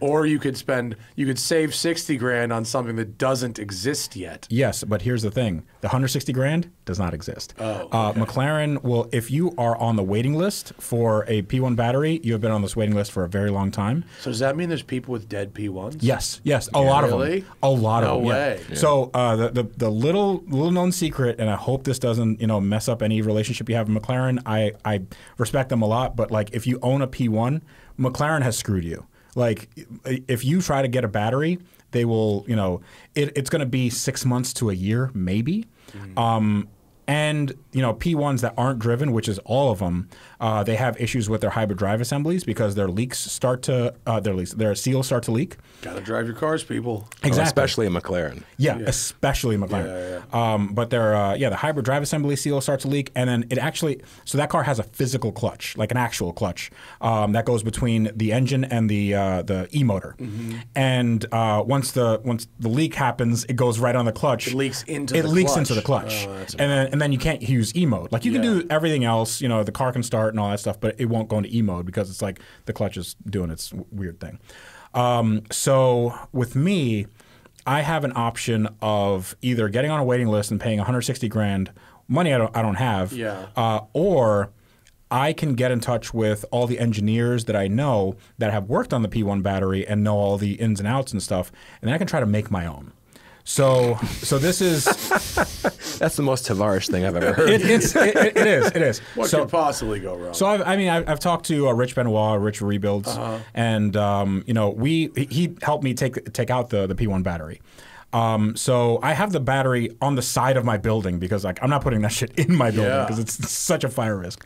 or you could save $60,000 on something that doesn't exist yet. Yes, but here's the thing: the $160,000 does not exist. Oh, okay. McLaren will, if you are on the waiting list for a P1 battery, you have been on this waiting list for a very long time. So does that mean there's people with dead P1s? Yes, yes, a lot of them. No way. Yeah. So the little known secret, and I hope this doesn't mess up any relationship you have with McLaren. I respect them a lot, but like if you own a P1. McLaren has screwed you. Like, if you try to get a battery, they will, it's going to be 6 months to a year, maybe. Mm-hmm. And, P1s that aren't driven, which is all of them, they have issues with their hybrid drive assemblies because their seals start to leak. Gotta drive your cars, people. Exactly. Oh, especially a McLaren. Yeah, especially McLaren. Yeah. But the hybrid drive assembly seal starts to leak, and then it actually, so that car has a physical clutch, like an actual clutch, that goes between the engine and the e-motor. Mm-hmm. And once the leak happens, it goes right on the clutch. It leaks into the clutch. Oh, and then you can't use E mode. Like you can do everything else, the car can start and all that stuff, but it won't go into E mode because it's like the clutch is doing its weird thing. So with me, I have an option of either getting on a waiting list and paying $160,000 money I don't have, yeah. Or I can get in touch with all the engineers that I know that have worked on the P1 battery and know all the ins and outs and stuff, and then I can try to make my own. So this is that's the most Tavarish thing I've ever heard. It is. What could possibly go wrong? So I've talked to Rich Benoit, Rich Rebuilds, and you know he helped me take out the P1 battery. So I have the battery on the side of my building because like I'm not putting that shit in my building because it's such a fire risk.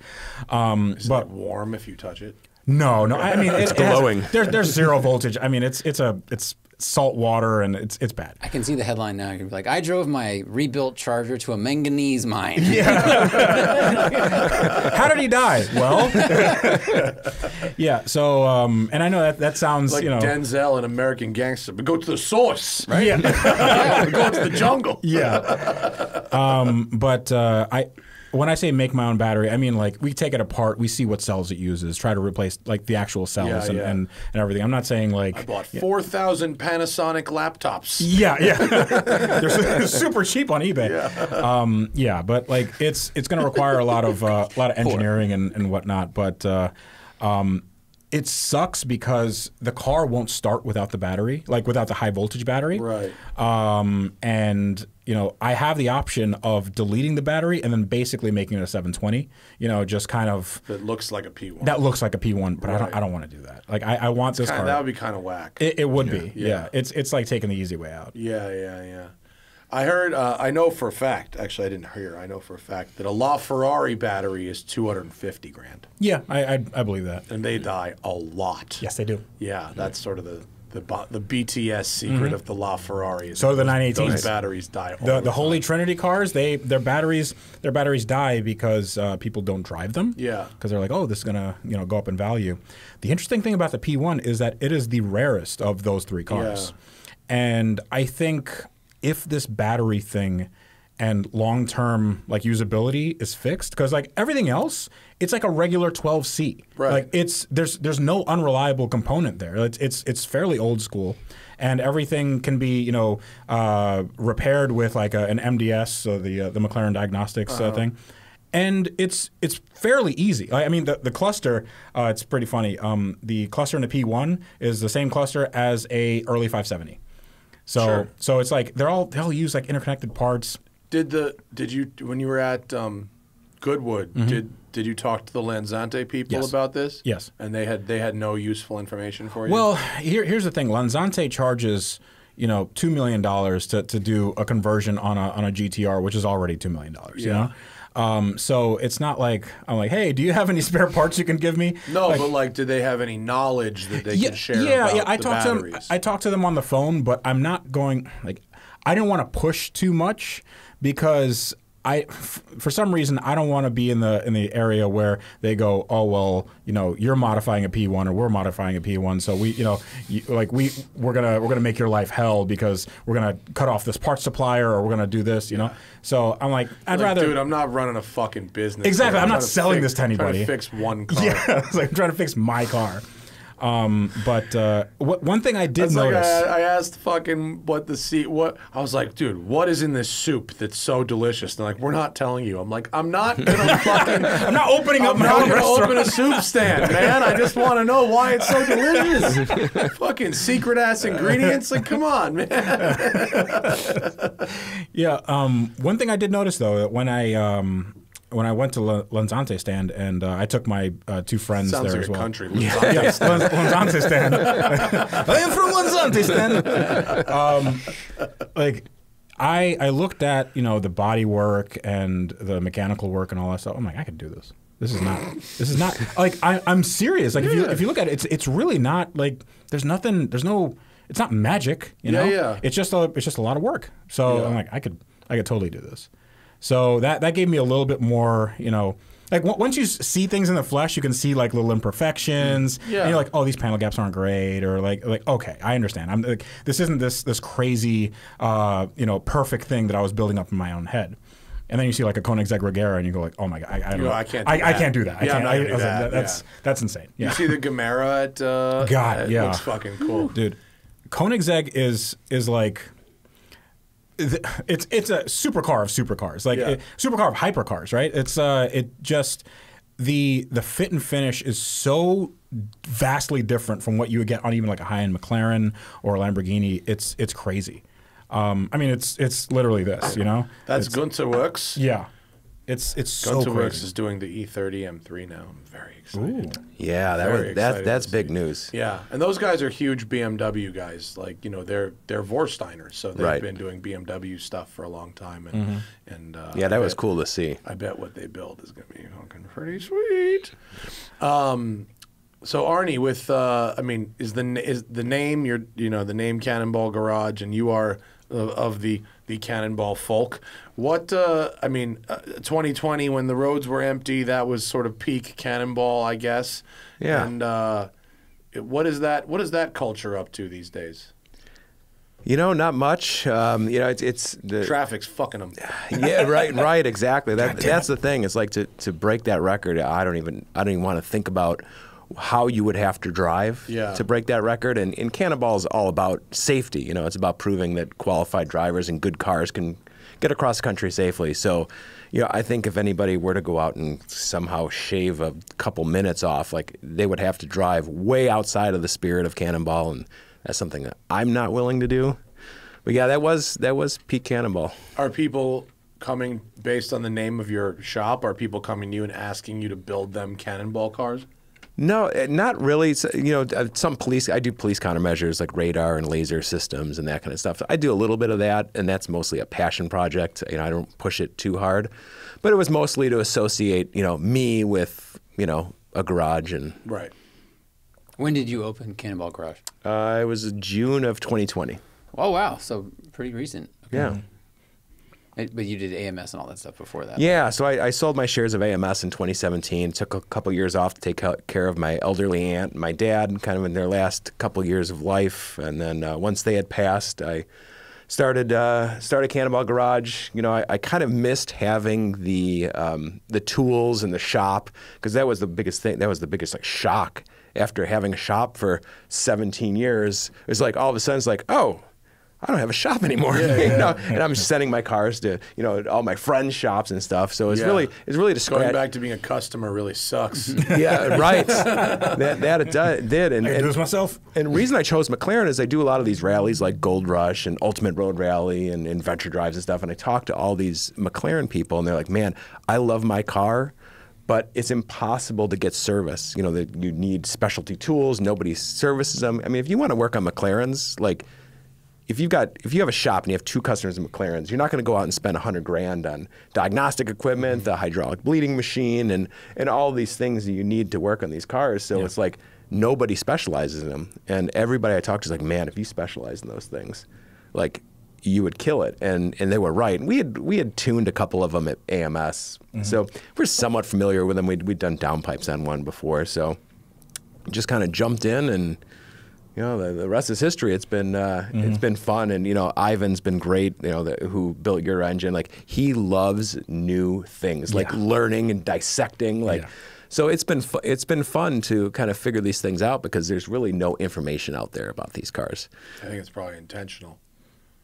But it warm if you touch it? No. I mean it's glowing. There's zero voltage. I mean it's salt water and it's bad. I can see the headline now. You're like, I drove my rebuilt Charger to a manganese mine. Yeah. How did he die? Well, yeah. So, and I know that sounds like, you know, Denzel in American Gangster, but go to the source, right? Yeah. Yeah. Go to the jungle. Yeah. When I say make my own battery, I mean like we take it apart, we see what cells it uses, try to replace like the actual cells and everything. I'm not saying like I bought 4,000 Panasonic laptops. Yeah. They're super cheap on eBay. Yeah. But like it's going to require a lot of engineering and whatnot. But it sucks because the car won't start without the battery, like without the high voltage battery. Right. And you know, I have the option of deleting the battery and then basically making it a 720. You know, just kind of that looks like a P1. But I don't want to do that. Like I want this car. That would be kind of whack. It would be. Yeah. It's like taking the easy way out. Yeah. I heard. I know for a fact. Actually, I didn't hear. I know for a fact that a LaFerrari battery is $250 grand. Yeah, I believe that. And they die a lot. Yes, they do. Yeah, that's sort of the BTS secret of the LaFerrari. So the 918s. Those batteries die all the Holy Trinity cars, their batteries die because people don't drive them. Yeah. Because they're like, oh, this is going to, you know, go up in value. The interesting thing about the P1 is that it is the rarest of those three cars. Yeah. And I think if this battery thing and long-term like usability is fixed, because like everything else, it's like a regular 12C. Right. Like there's no unreliable component there. It's fairly old school, and everything can be, you know, repaired with like an MDS, so the McLaren Diagnostics thing, and it's fairly easy. I mean the cluster, it's pretty funny. The cluster in the P1 is the same cluster as a early 570. So so it's like they all use like interconnected parts. Did you when you were at Goodwood, did you talk to the Lanzante people about this? Yes. And they had no useful information for you? Well, here's the thing. Lanzante charges, you know, $2 million to do a conversion on a GTR, which is already $2 million, you know? So it's not like I'm like, hey, do you have any spare parts you can give me? No, like, but like, do they have any knowledge that they can share? Yeah. I talked to them on the phone, but I'm not going like I didn't want to push too much because for some reason, I don't want to be in the area where they go, oh well, you know, you're modifying a P1 or we're modifying a P1, so we, you know, we're gonna make your life hell because we're gonna cut off this parts supplier or we're gonna do this, you know. So I'm like, I'd rather, dude, I'm not running a fucking business. Exactly, I'm not selling this to anybody. I'm trying to fix one car. Yeah, it's like I'm trying to fix my car. One thing I did notice, like I asked fucking I was like, dude, what is in this soup that's so delicious? And they're like, we're not telling you. I'm like, I'm not gonna fucking I'm not opening up my own restaurant. Open a soup stand, man. I just want to know why it's so delicious. Fucking secret ass ingredients. Like, come on, man. Yeah. One thing I did notice though, that when I went to Lanzante stand and I took my two friends there as well. Sounds like a country. Lanzante stand. Lanzante stand. I am from Lanzante stand. Like I looked at, you know, the body work and the mechanical work and all that stuff. I'm like, I could do this. This is not like I'm serious. Like if you look at it, it's really not like it's not magic, you know? Yeah. It's just a lot of work. So I'm like, I could totally do this. So that gave me a little bit more, you know, like once you see things in the flesh, you can see like little imperfections. Yeah. And you're like, oh, these panel gaps aren't great, or like okay, I understand. I'm like, this isn't this crazy, you know, perfect thing that I was building up in my own head. And then you see like a Koenigsegg Regera, and you go like, oh my god, I can't do that. That's insane. Yeah. You see the Gamera at God, it looks fucking cool, dude. Koenigsegg is like. it's a supercar of supercars, like supercar of hypercars, right? It's it just the fit and finish is so vastly different from what you would get on even like a high-end McLaren or Lamborghini. It's crazy. I mean, it's literally this, you know. That's Gunterwerks. Yeah. It's so crazy. Gunterwerks is doing the E30 M3 now. I'm very excited. Ooh. Yeah, that's big news. Yeah, and those guys are huge BMW guys. Like, you know, they're Vorsteiners, so they've been doing BMW stuff for a long time. And yeah, that was cool to see. I bet what they build is going to be fucking pretty sweet. So Arnie, with I mean, is the name the name Cannonball Garage, and you are of the Cannonball folk. What I mean, 2020 when the roads were empty, that was sort of peak Cannonball, I guess. Yeah. And what is that? What is that culture up to these days? You know, not much. You know, it's the traffic's fucking them. Yeah, right, exactly. That's the thing. It's like to break that record. I don't even want to think about how you would have to drive to break that record. And Cannonball is all about safety. You know, it's about proving that qualified drivers and good cars can get across the country safely. So, you know, I think if anybody were to go out and somehow shave a couple minutes off, like, they would have to drive way outside of the spirit of Cannonball, and that's something that I'm not willing to do. But yeah, that was peak Cannonball. Are people coming, based on the name of your shop, are people coming to you and asking you to build them Cannonball cars? No, not really. You know, some police. I do police countermeasures like radar and laser systems and that kind of stuff. So I do a little bit of that, and that's mostly a passion project. You know, I don't push it too hard, but it was mostly to associate, you know, me with, you know, a garage and. Right. When did you open Cannonball Garage? It was June of 2020. Oh wow! So pretty recent. Okay. Yeah. But you did AMS and all that stuff before that. Yeah, right? So I sold my shares of AMS in 2017, took a couple years off to take care of my elderly aunt and my dad, kind of in their last couple years of life. And then once they had passed, I started Cannonball Garage. You know, I kind of missed having the tools and the shop, because that was the biggest thing. That was the biggest, like, shock after having a shop for 17 years. It was like, all of a sudden it's like, oh, I don't have a shop anymore, you know? And I'm sending my cars to, you know, all my friends' shops and stuff. So it's really to scratch. Going back to being a customer really sucks. Yeah, right. that it did. And I can do this myself. And the reason I chose McLaren is I do a lot of these rallies like Gold Rush and Ultimate Road Rally and Adventure Drives and stuff. And I talk to all these McLaren people, and they're like, "Man, I love my car, but it's impossible to get service. You know, that you need specialty tools. Nobody services them. I mean, if you want to work on McLarens, like." If you have a shop and you have two customers in McLarens, you're not going to go out and spend $100 grand on diagnostic equipment, the hydraulic bleeding machine, and all these things that you need to work on these cars. So it's like nobody specializes in them, and everybody I talk to is like, "Man, if you specialize in those things, like, you would kill it." And they were right. We had tuned a couple of them at AMS, so we're somewhat familiar with them. We'd done downpipes on one before, so just kind of jumped in and. You know, the rest is history. It's been it's been fun, and you know, Ivan's been great. You know, who built your engine? Like, he loves new things, like learning and dissecting. Like, so it's been fun to kind of figure these things out, because there's really no information out there about these cars. I think it's probably intentional.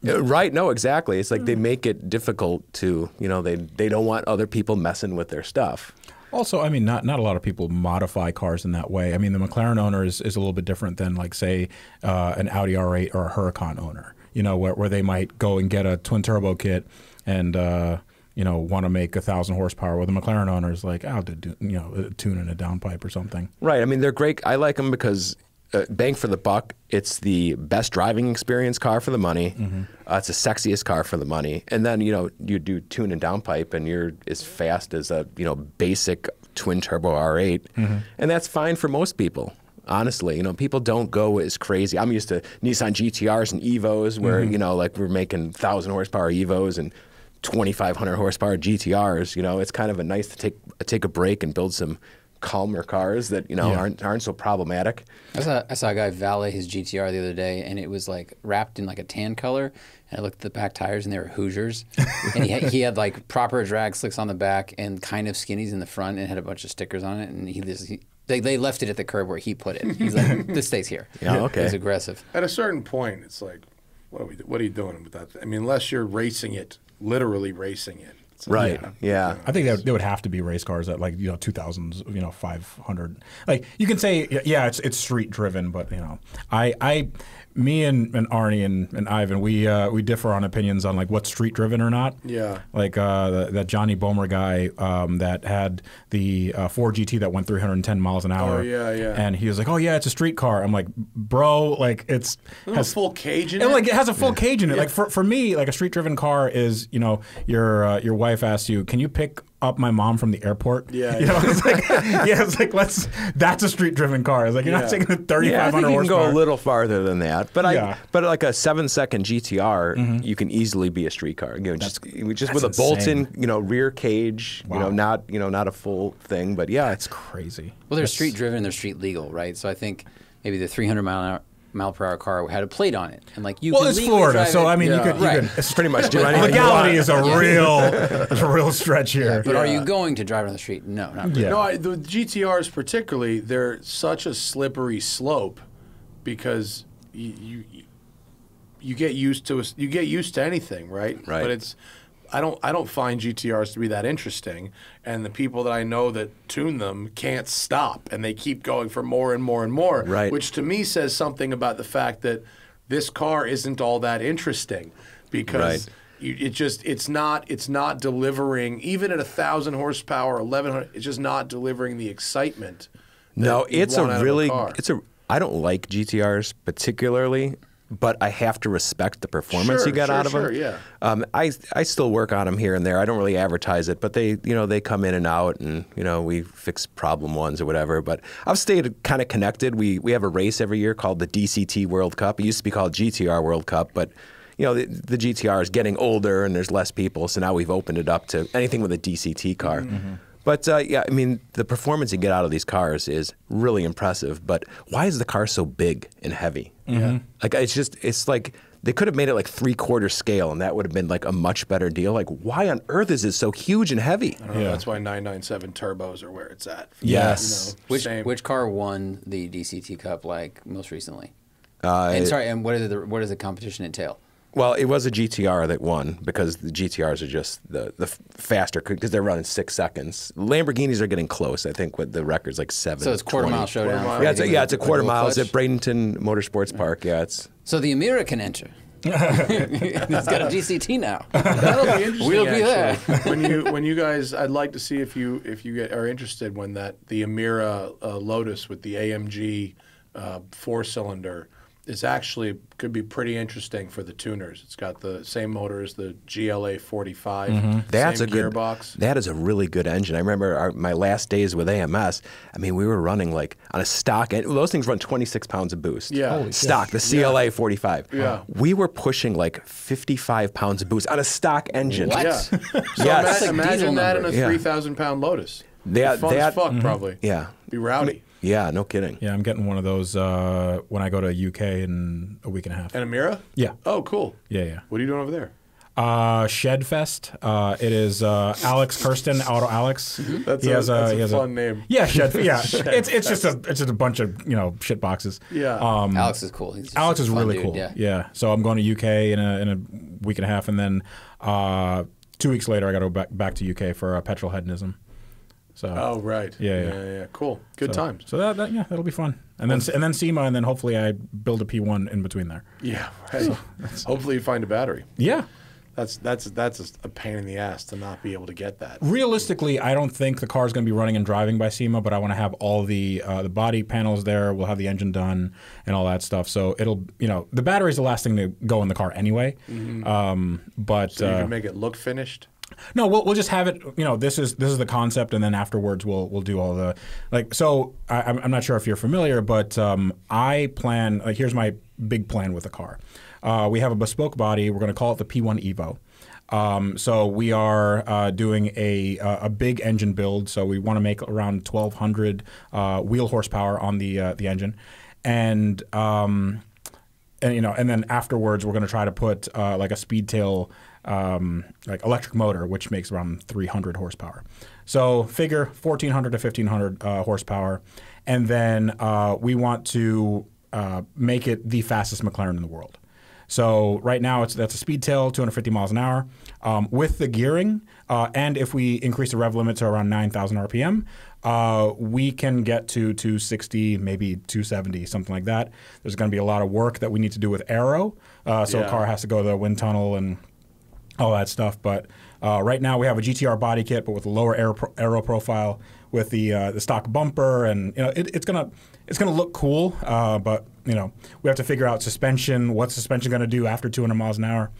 Right? No, exactly. It's like they make it difficult to, you know, they don't want other people messing with their stuff. Also, I mean, not a lot of people modify cars in that way. I mean, the McLaren owner is a little bit different than, like, say, an Audi R8 or a Huracan owner, you know, where they might go and get a twin-turbo kit and, you know, want to make 1,000 horsepower. With a McLaren owner is like, I'll do, you know, tune in a downpipe or something. Right. I mean, they're great. I like them because, bang for the buck, it's the best driving experience car for the money. It's the sexiest car for the money. And then, you know, you do tune and downpipe, and you're as fast as a, you know, basic twin turbo R8. And that's fine for most people, honestly. You know, people don't go as crazy. I'm used to Nissan GT-Rs and Evos where, you know, like, we're making 1,000 horsepower Evos and 2,500 horsepower GT-Rs. You know, it's kind of a nice to take a break and build some calmer cars that, you know, aren't so problematic. I saw a guy valet his GTR the other day, and it was like wrapped in like a tan color, and I looked at the back tires and they were Hoosiers. And he had like proper drag slicks on the back and kind of skinnies in the front, and had a bunch of stickers on it, and they left it at the curb where he put it. He's like, "This stays here." Yeah, okay. He's aggressive. At a certain point, it's like, what are you doing with that? I mean, unless you're racing it, literally racing it. So, right. Yeah. Yeah. I think that they would have to be race cars at, like, you know, 2000s, you know, 500. Like, you can say, yeah, it's street driven, but, you know, me and Arnie and Ivan, we differ on opinions on, like, what's street driven or not. Yeah. Like that Johnny Bomer guy that had the Ford GT that went 310 miles an hour. Oh yeah, yeah. And he was like, oh yeah, it's a street car. I'm like, bro, like it has a full cage in it. Like it has a full cage in it. Yeah. Like for me, like a street driven car is, you know, your wife asks you, can you pick up my mom from the airport? Yeah, you know, it's like, yeah, it's like that's a street driven car. It's like you're not taking a 3,500 horsepower. You can go a little farther than that, but but like a 7-second GTR, you can easily be a street car. You know, just with a bolt-in, you know, rear cage. Wow. You know, not a full thing, but yeah, it's crazy. Well, they're street driven, they're street legal, right? So I think maybe the 300 mile per hour car had a plate on it, and like well, it's Florida, so I mean, you could it's pretty much do anything. Legality is a real stretch here. Yeah, but are you going to drive on the street? No, not really. Yeah. No, the GTRs particularly, they're such a slippery slope because you get used to anything, right? Right. But it's I don't find GTRs to be that interesting, and the people that I know that tune them can't stop, and they keep going for more and more and more, right. Which to me says something about the fact that this car isn't all that interesting, because it's not delivering, even at 1,000 horsepower, 1,100, it's just not delivering the excitement. No, I don't like GTRs particularly, but I have to respect the performance you get out of them. Yeah. I still work on them here and there. I don't really advertise it, but they come in and out, and we fix problem ones or whatever. But I've stayed kind of connected. We have a race every year called the DCT World Cup. It used to be called GTR World Cup, but the GTR is getting older and there's less people, so now we've opened it up to anything with a DCT car. Mm-hmm. But yeah, I mean, the performance you get out of these cars is really impressive. But why is the car so big and heavy? Mm-hmm. Yeah. Like it's like they could have made it like 3/4 scale, and that would have been like a much better deal. Like, why on earth is it so huge and heavy? I don't know. Yeah. That's why 997 turbos are where it's at. Yes. Which car won the DCT Cup like most recently? And what does the competition entail? Well, it was a GTR that won, because the GTRs are just the faster, because they're running 6 seconds. Lamborghinis are getting close, I think, with the record's like 7. So it's quarter-mile showdown. It's a quarter mile. It's at Bradenton Motorsports Park. Yeah, it's. So the Emira can enter. It's got a GCT now. That'll be interesting. We'll be there. when you guys, I'd like to see if you are interested when the Emira Lotus with the AMG 4-cylinder. It's actually could be pretty interesting for the tuners. It's got the same motor as the GLA 45. Mm-hmm. That's a good gearbox. That is a really good engine. I remember my last days with AMS. I mean, we were running like on a stock. Those things run 26 pounds of boost. Yeah, the CLA 45. Yeah, we were pushing like 55 pounds of boost on a stock engine. What? Yeah. So yes. Imagine that in a 3,000-pound Lotus. Fun as fuck, probably. Yeah, be rowdy. Yeah, no kidding. Yeah, I'm getting one of those when I go to UK in a week and a half. And Emira? Yeah. Oh, cool. Yeah, yeah. What are you doing over there? Shed Fest. It is Alex Kirsten, Auto Alex. That's a fun name. Yeah, Shed. Yeah, it's just a bunch of shit boxes. Yeah. Alex is cool. Alex is really cool. Yeah. Yeah. So I'm going to UK in a week and a half, and then 2 weeks later I got to go back to UK for petrol hedonism. So, oh right, yeah, cool, good times. So that'll be fun, and then SEMA, and then hopefully I build a P1 in between there. Yeah, right. So hopefully you find a battery. Yeah, that's a pain in the ass to not be able to get that. Realistically, I don't think the car's going to be running and driving by SEMA, but I want to have all the body panels there. We'll have the engine done and all that stuff. So it'll the battery's the last thing to go in the car anyway. Mm-hmm. So you can make it look finished. No, we'll just have it. This is the concept, and then afterwards we'll do all the like. So I'm not sure if you're familiar, but I plan. Like, here's my big plan with the car. We have a bespoke body. We're going to call it the P1 Evo. So we are doing a big engine build. So we want to make around 1,200 wheel horsepower on the engine, and. And then afterwards, we're going to try to put like a Speedtail, like electric motor, which makes around 300 horsepower. So figure 1,400 to 1,500 horsepower, and then we want to make it the fastest McLaren in the world. So right now that's a Speedtail, 250 miles an hour. With the gearing, and if we increase the rev limit to around 9,000 RPM, we can get to 260, maybe 270, something like that. There's going to be a lot of work that we need to do with aero. So a car has to go to the wind tunnel and all that stuff. But right now we have a GTR body kit, but with a lower aero profile, with the stock bumper, and you know it's gonna look cool. But you know we have to figure out suspension. What's suspension going to do after 200 miles an hour?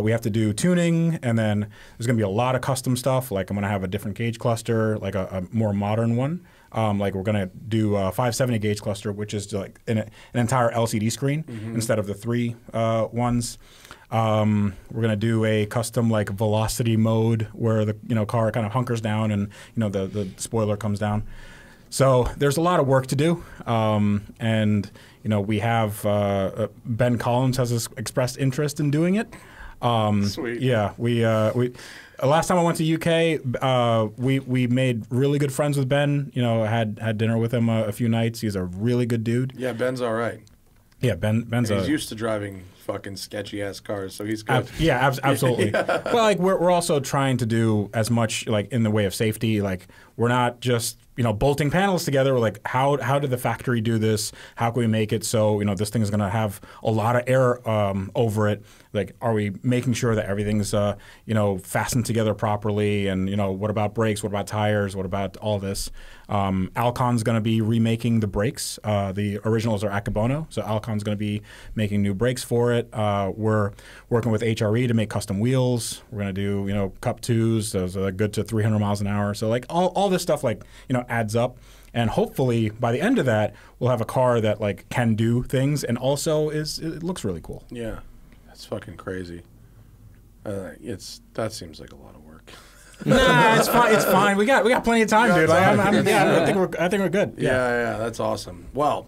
We have to do tuning, and then there's going to be a lot of custom stuff. Like I'm going to have a different gauge cluster, like a more modern one. Like we're going to do a 570 gauge cluster, which is like an entire LCD screen instead of the three ones. We're going to do a custom like velocity mode where the car kind of hunkers down and the spoiler comes down. So there's a lot of work to do, and we have Ben Collins has expressed interest in doing it. Sweet. Yeah, we last time I went to UK, we made really good friends with Ben. Had dinner with him a few nights. He's a really good dude. Yeah, Ben's all right. Yeah, Ben's used to driving fucking sketchy ass cars, so he's good. Absolutely. Yeah. Well, like we're also trying to do as much like in the way of safety. Like we're not just bolting panels together. We're like, how did the factory do this? How can we make it so this thing is going to have a lot of air over it? Like, are we making sure that everything's fastened together properly? And what about brakes? What about tires? What about all this? Alcon's going to be remaking the brakes. The originals are Akebono, so Alcon's going to be making new brakes for it. We're working with HRE to make custom wheels. We're going to do Cup 2s, those are good to 300 miles an hour. So like all this stuff like adds up, and hopefully by the end of that we'll have a car that like can do things and also it looks really cool. Yeah, that's fucking crazy. That seems like a lot of work. Nah, it's fine. It's fine. We got plenty of time, dude. I think we're good. Yeah. Yeah, that's awesome. Well,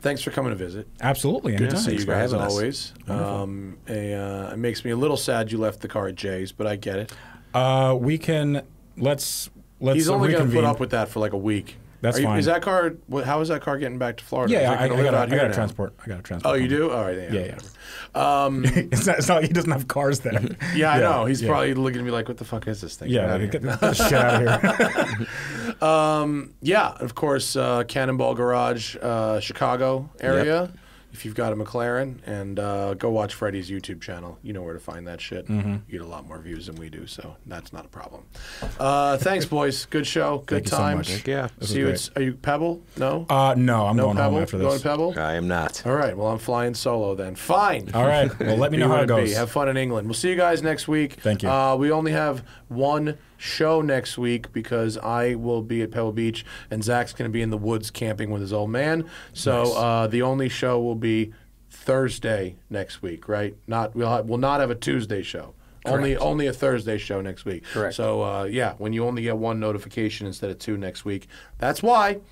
thanks for coming to visit. Absolutely, good to see you guys as always. It makes me a little sad you left the car at Jay's, but I get it. He's only going to put up with that for like a week. That's fine. Is that car? How is that car getting back to Florida? Yeah, I got a transport. Oh, you do? All right. Yeah. It's not. He doesn't have cars there. Yeah, I know. He's probably looking at me like, "What the fuck is this thing?" Yeah, get the shit out of here. Yeah, of course. Cannonball Garage, Chicago area. Yep. If you've got a McLaren, and go watch Freddy's YouTube channel. You know where to find that shit. You get a lot more views than we do, so that's not a problem. Thanks, boys. Good show. Good times. So yeah. See you. Are you Pebble? No? No, I'm going home after this. Going to Pebble? I am not. All right. Well, I'm flying solo then. Fine. All right. Well, let me know how it goes. Have fun in England. We'll see you guys next week. Thank you. We only have one show next week because I will be at Pebble Beach and Zach's going to be in the woods camping with his old man. So nice. The only show will be Thursday next week, right? We'll not have a Tuesday show. Correct. Only a Thursday show next week. Correct. So yeah, when you only get one notification instead of two next week, that's why.